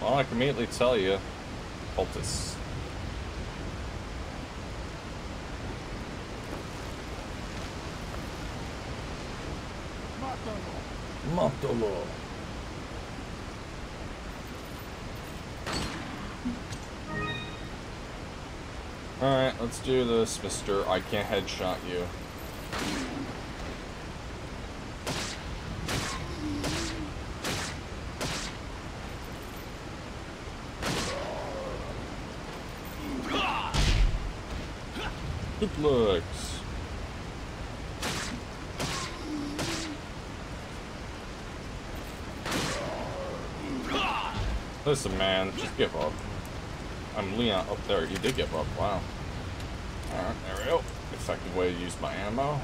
Well, I can immediately tell you, cultists. Matalo. Matalo. Alright, let's do this, mister. I can't headshot you. Good looks. Listen, man, just give up. I'm Leon up there. You did give up. Wow. Alright, there we go. Effective way to use my ammo.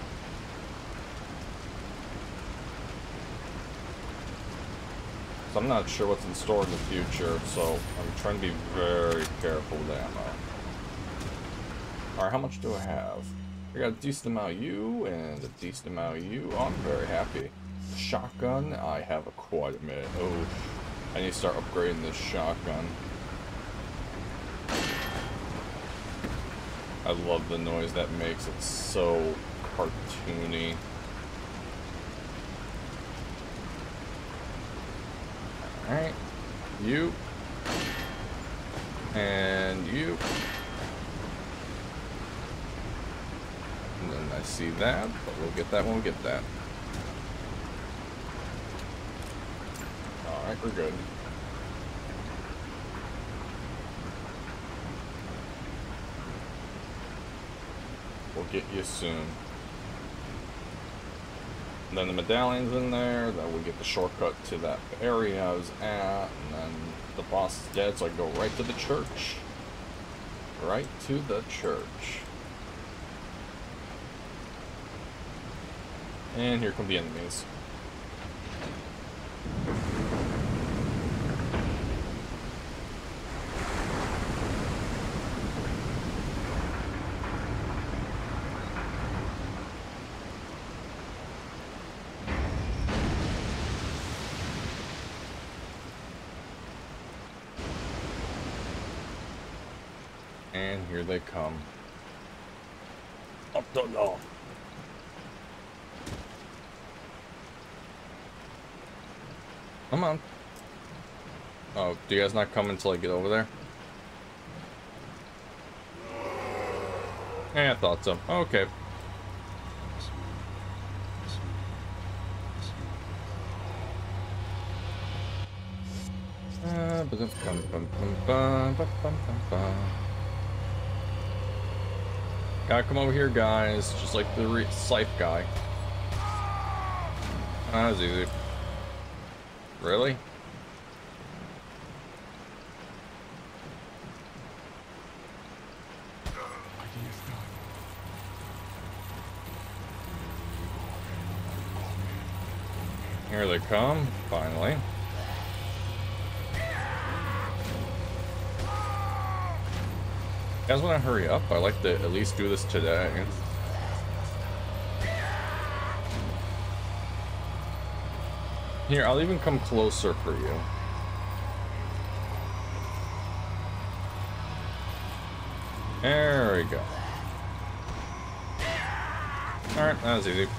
So I'm not sure what's in store in the future, so I'm trying to be very careful with ammo. Alright, how much do I have? I got a decent amount of you and a decent amount of you. Oh, I'm very happy. Shotgun, I have a quite a minute. Oh, I need to start upgrading this shotgun. I love the noise that makes. It's so cartoony. Alright. You. And you. And then I see that, but we'll get that when we get that. Alright, we're good. We'll get you soon. And then the medallion's in there, then we get the shortcut to that area I was at, and then the boss is dead, so I go right to the church. Right to the church. And here come the enemies. And here they come. Up the law. Come on. Oh, do you guys not come until I get over there? Eh, I thought so. Okay. Uh, ba-dum, bum, bum, bum, bum, bum, bum, bum. Gotta come over here, guys, just like the re scythe guy. That was easy. Really? Here they come, finally. You guys want to hurry up? I like to at least do this today. Here, I'll even come closer for you. There we go. Alright, that was easy.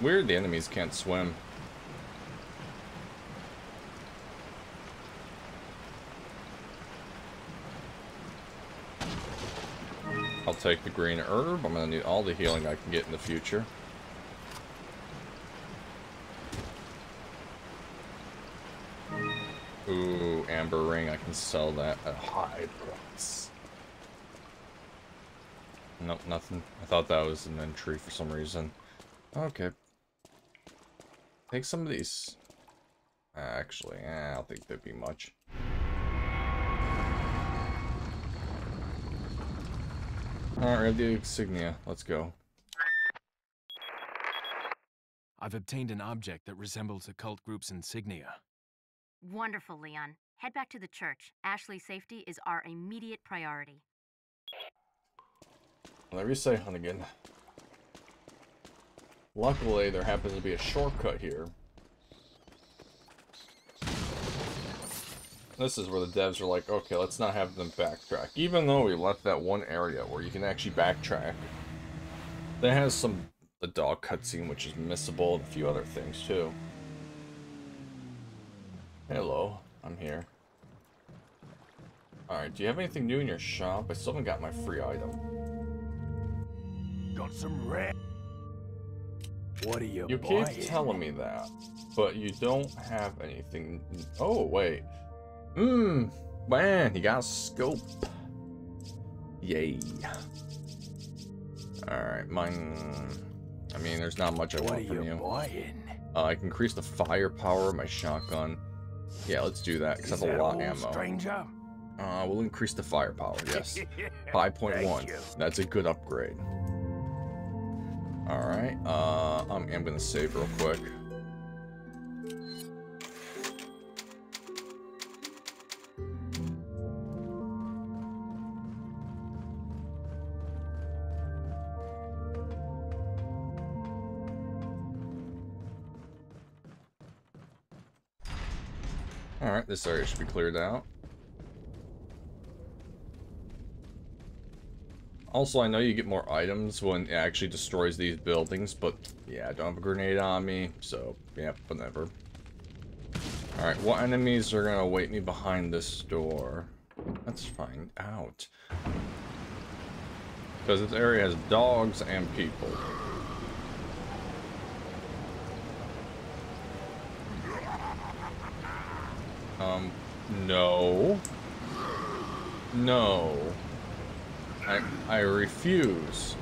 Weird, the enemies can't swim. I'll take the green herb. I'm gonna need all the healing I can get in the future. Ooh, amber ring. I can sell that at a high price. Nope, nothing. I thought that was an entry for some reason. Okay. Take some of these. Uh, actually, eh, I don't think that'd be much. Alright, we have the insignia. Let's go. I've obtained an object that resembles a cult group's insignia. Wonderful, Leon. Head back to the church. Ashley's safety is our immediate priority. Whatever you say, Hunnigan. Luckily, there happens to be a shortcut here. This is where the devs are like, okay, let's not have them backtrack. Even though we left that one area where you can actually backtrack. That has some the dog cutscene, which is missable, and a few other things too. Hello, I'm here. Alright, do you have anything new in your shop? I still haven't got my free item. Got some red. What are you You buying? Keep telling me that, but you don't have anything. Oh, wait. Mmm, man, you got a scope. Yay. Alright, mine... I mean, there's not much I want from you. Uh, I can increase the firepower of my shotgun. Yeah, let's do that, because I have a lot of ammo. Stranger? Uh, we'll increase the firepower, yes. five point one. That's a good upgrade. Alright, uh, I'm, I'm going to save real quick. Alright, this area should be cleared out. Also, I know you get more items when it actually destroys these buildings, but yeah, I don't have a grenade on me, so yeah, whatever. Alright, what enemies are going to await me behind this door? Let's find out. Because this area has dogs and people. Um, no. No. I, I refuse.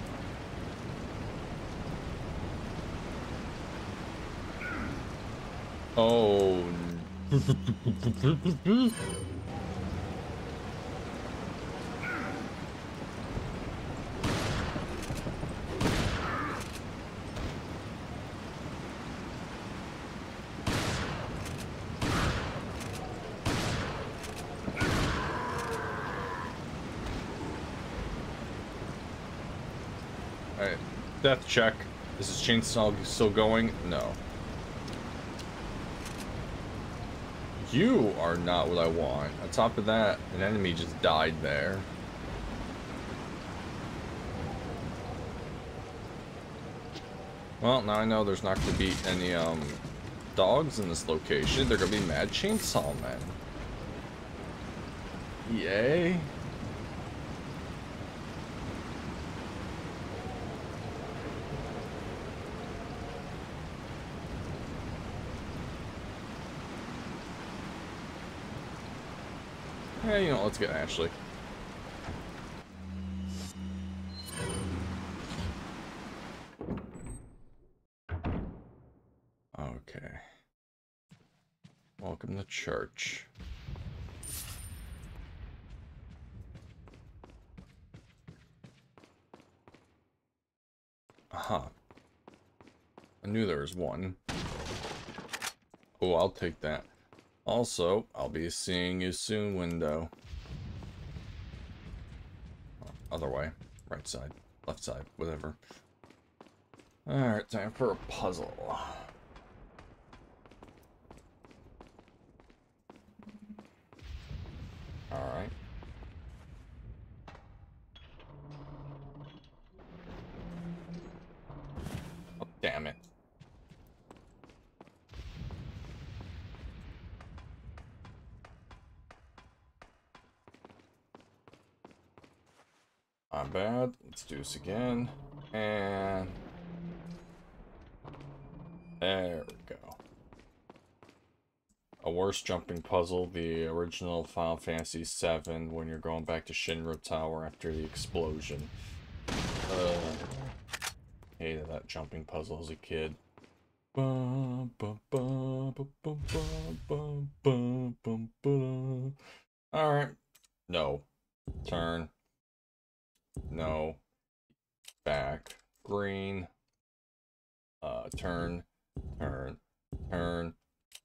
Oh. Alright, death check. Is this chainsaw still going? No. You are not what I want. On top of that, an enemy just died there. Well, now I know there's not going to be any um, dogs in this location. They're going to be mad chainsaw men. Yay. You know, let's get Ashley. Okay. Welcome to church. Aha. Uh-huh. I knew there was one. Oh, I'll take that. Also, I'll be seeing you soon, window. Other way. Right side. Left side. Whatever. Alright, time for a puzzle. Alright. Oh, damn it. Not bad. Let's do this again. And there we go. A worse jumping puzzle, the original Final Fantasy seven, when you're going back to Shinra Tower after the explosion. Uh, hated that jumping puzzle as a kid. Alright. No. Turn. No. Back. Green. Uh, turn. Turn. Turn.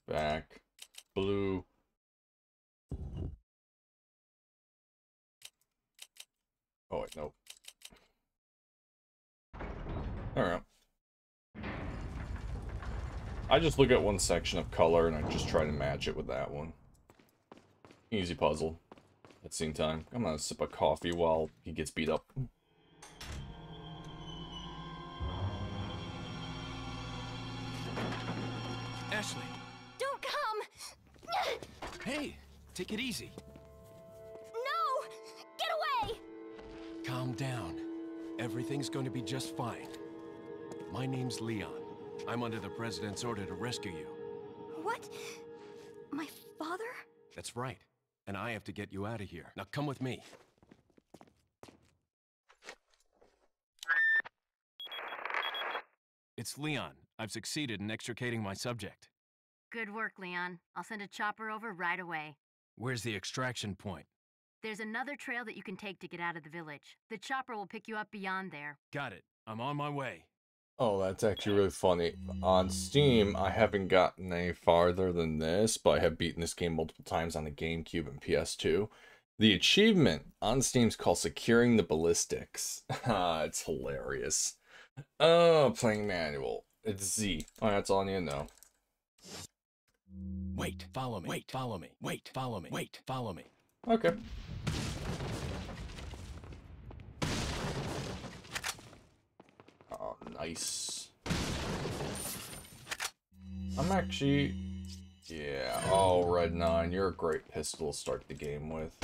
Back. Blue. Oh, wait, nope. Alright. I just look at one section of color and I just try to match it with that one. Easy puzzle. At the same time, I'm gonna sip a coffee while he gets beat up. Ashley! Don't come! Hey! Take it easy! No! Get away! Calm down. Everything's going to be just fine. My name's Leon. I'm under the president's order to rescue you. What? My father? That's right. And I have to get you out of here. Now come with me. It's Leon. I've succeeded in extricating my subject. Good work, Leon. I'll send a chopper over right away. Where's the extraction point? There's another trail that you can take to get out of the village. The chopper will pick you up beyond there. Got it. I'm on my way. Oh, that's actually really funny. On Steam, I haven't gotten any farther than this, but I have beaten this game multiple times on the GameCube and P S two. The achievement on Steam is called Securing the Ballistics. It's hilarious. Oh, playing manual. It's Z. Oh, that's all I need to know. Wait, follow me. Wait, follow me. Wait, follow me. Wait, follow me. Okay. Nice. I'm actually... Yeah. Oh, Red nine, you're a great pistol to start the game with.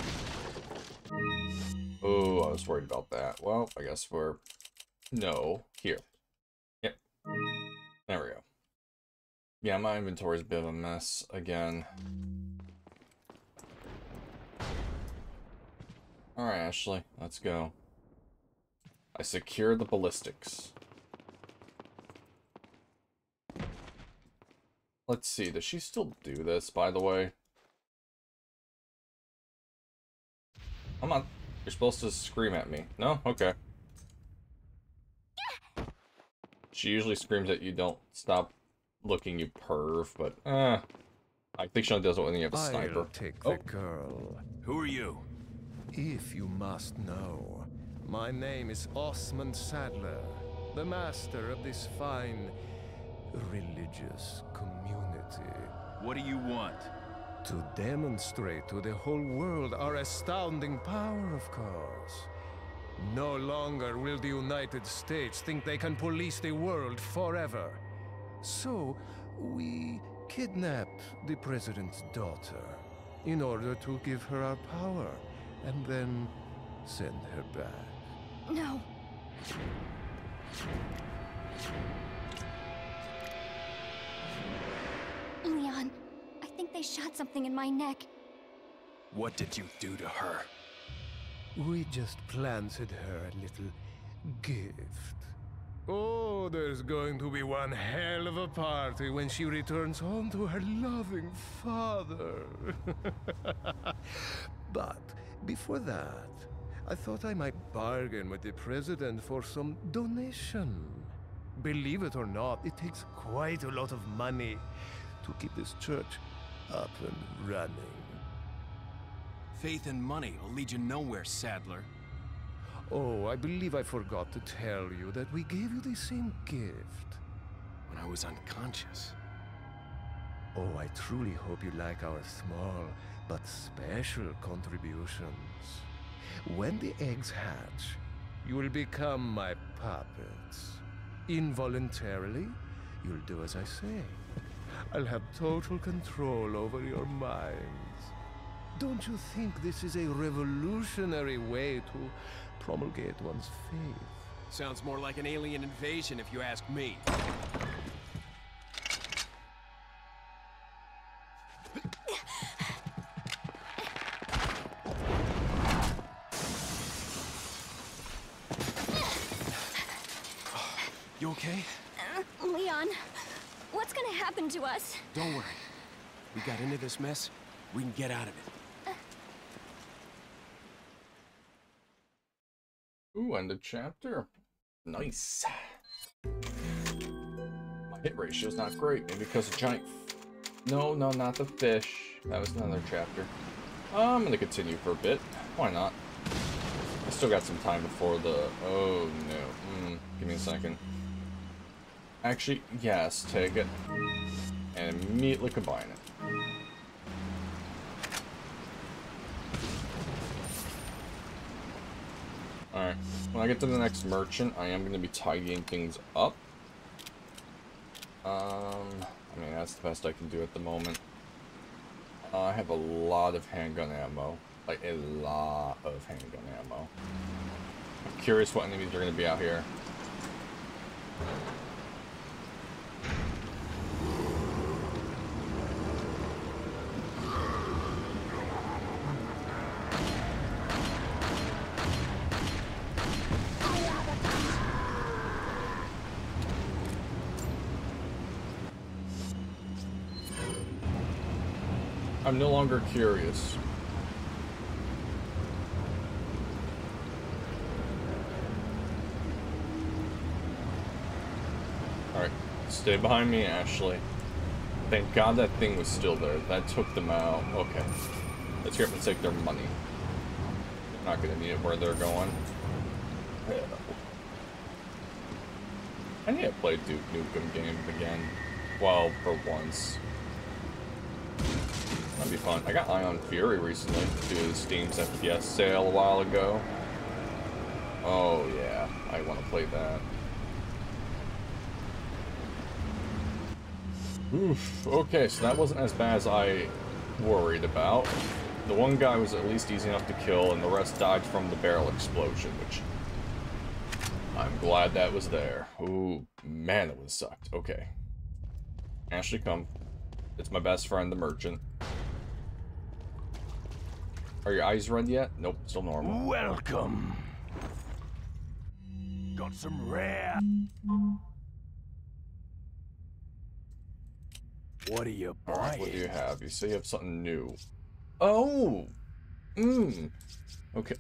Oh, I was worried about that. Well, I guess we're... No. Here. Yep. There we go. Yeah, my inventory's a bit of a mess again. Alright, Ashley. Let's go. I secure the ballistics. Let's see, does she still do this, by the way? I'm not... You're supposed to scream at me. No? Okay. She usually screams at you, don't stop looking, you perv, but... Eh. I think she only does it when you have a sniper. I'll take oh. the girl. Who are you? If you must know, my name is Osman Sadler, the master of this fine religious community. What do you want? To demonstrate to the whole world our astounding power, of course. No longer will the United States think they can police the world forever. So, we kidnap the president's daughter in order to give her our power, and then send her back. No. Leon, I think they shot something in my neck. What did you do to her? We just planted her a little gift. Oh, there's going to be one hell of a party when she returns home to her loving father. But before that, I thought I might bargain with the president for some donation. Believe it or not, it takes quite a lot of money to keep this church up and running. Faith and money will lead you nowhere, Sadler. Oh, I believe I forgot to tell you that we gave you the same gift when I was unconscious. Oh, I truly hope you like our small but special contributions. When the eggs hatch, you will become my puppets. Involuntarily, you'll do as I say. I'll have total control over your minds. Don't you think this is a revolutionary way to promulgate one's faith? Sounds more like an alien invasion, if you ask me. You okay? Uh, Leon, what's gonna happen to us? Don't worry. We got into this mess, we can get out of it. Ooh, end of chapter. Nice. My hit ratio's not great, maybe because of giant... No, no, not the fish. That was another chapter. I'm gonna continue for a bit. Why not? I still got some time before the... Oh, no. Mm, give me a second. Actually, yes, take it. And immediately combine it. Alright, when I get to the next merchant, I am going to be tidying things up. Um, I mean, that's the best I can do at the moment. Uh, I have a lot of handgun ammo. Like, a lot of handgun ammo. I'm curious what enemies are going to be out here. I'm no longer curious. Alright, stay behind me, Ashley. Thank God that thing was still there. That took them out. Okay. Let's hear up and take their money. They're not gonna need it where they're going. Yeah. I need to play Duke Nukem game again. Well, for once. That'd be fun. I got Ion Fury recently to Steam's F P S sale a while ago. Oh yeah, I want to play that. Oof. Okay, so that wasn't as bad as I worried about. The one guy was at least easy enough to kill, and the rest died from the barrel explosion, which I'm glad that was there. Ooh, man, that would have sucked. Okay. Ashley, come. It's my best friend, the merchant. Are your eyes red yet? Nope, still normal. Welcome. Got some rare. What do you buy? Right, what do you have? You say you have something new. Oh! Mmm. Okay.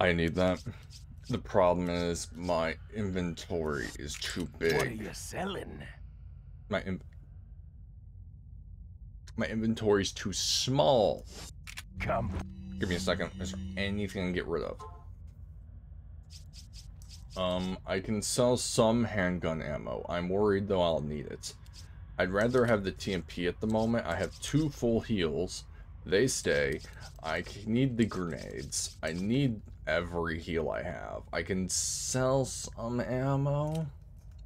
I need that. The problem is my inventory is too big. What are you selling? My in my inventory is too small. Come. Give me a second. Is there anything to get rid of? Um, I can sell some handgun ammo. I'm worried though I'll need it. I'd rather have the T M P at the moment. I have two full heals. They stay. I need the grenades. I need every heal I have. I can sell some ammo.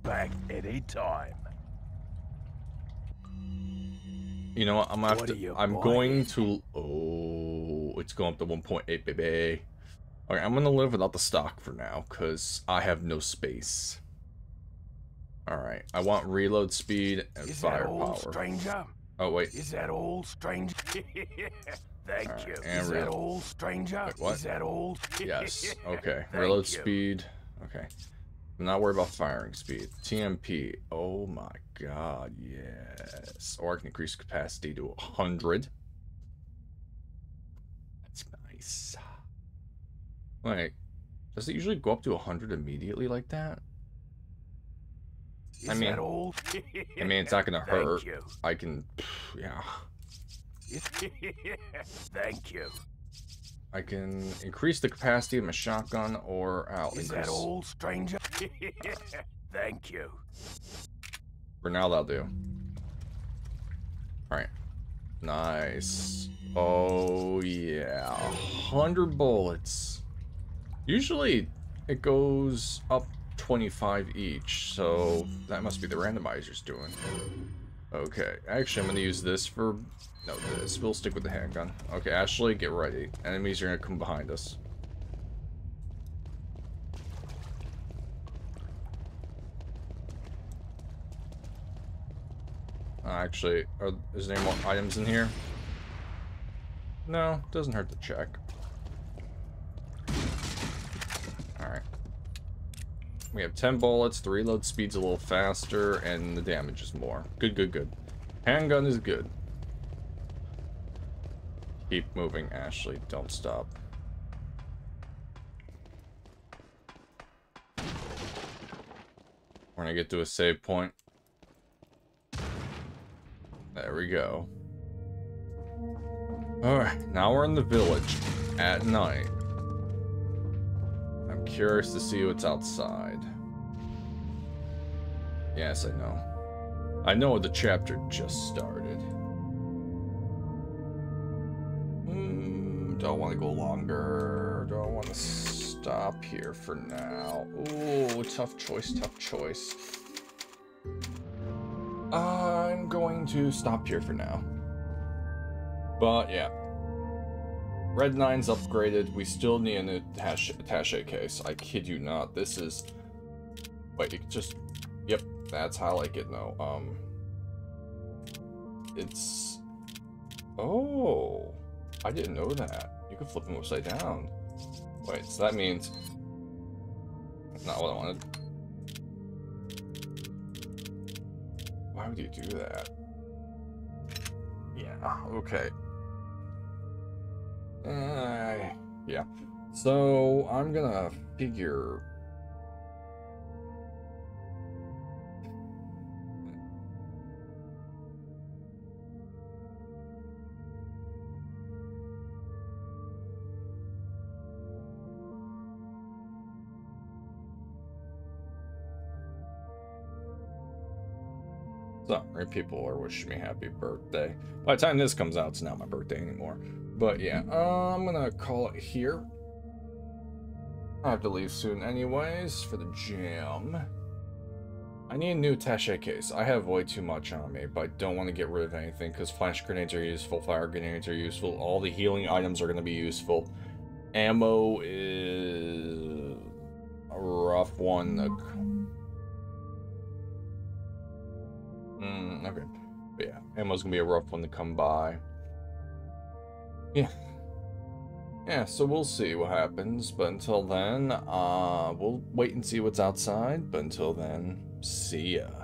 Back at a time. You know what? I'm gonna have to, I'm buying? going to. Oh, it's going up to one point eight, baby. Okay, I'm gonna live without the stock for now because I have no space. All right, I want reload speed and Is firepower. That old stranger? Oh wait. Is that old stranger? Thank right, you. And Is reload. that old stranger? Wait, what? Is that old? Yes. Okay. Reload you. speed. Okay. I'm not worried about firing speed. T M P. Oh my god. Yes. Or I can increase capacity to one hundred. That's nice. Wait. Does it usually go up to one hundred immediately like that? Is I mean, old? I mean, it's not gonna hurt. You. I can, yeah. Thank you. I can increase the capacity of my shotgun, or I'll Is increase. that old stranger? Thank you. For now, that'll do. All right. Nice. Oh yeah, one hundred bullets. Usually, it goes up twenty-five each, so that must be the randomizer's doing. Okay, actually I'm gonna use this for no this we'll stick with the handgun. Okay, Ashley, get ready. Enemies are gonna come behind us. Uh, actually, are, is there any more items in here? No, doesn't hurt to check. We have ten bullets, the reload speed's a little faster, and the damage is more. Good, good, good. Handgun is good. Keep moving, Ashley. Don't stop. We're gonna get to a save point. There we go. Alright, now we're in the village at night. I'm curious to see what's outside. Yes, I know. I know the chapter just started. Mm, don't want to go longer. Don't want to stop here for now. Ooh, tough choice, tough choice. I'm going to stop here for now. But yeah. Red nine's upgraded. We still need an attaché case. I kid you not. This is... Wait, you just... Yep, that's how I like it now. Um... It's... Oh... I didn't know that. You can flip them upside down. Wait, so that means... That's not what I wanted. Why would you do that? Yeah, okay. Uh, yeah, so I'm gonna figure sorry people are wishing me happy birthday. By the time this comes out, it's not my birthday anymore. But yeah, uh, I'm gonna call it here. I have to leave soon anyways for the gym. I need a new attaché case. I have way too much on me, but I don't want to get rid of anything because flash grenades are useful, fire grenades are useful, all the healing items are gonna be useful. Ammo is a rough one. Mm, okay, but yeah, ammo's gonna be a rough one to come by. Yeah. Yeah, so we'll see what happens, but until then, uh, we'll wait and see what's outside, but until then, see ya.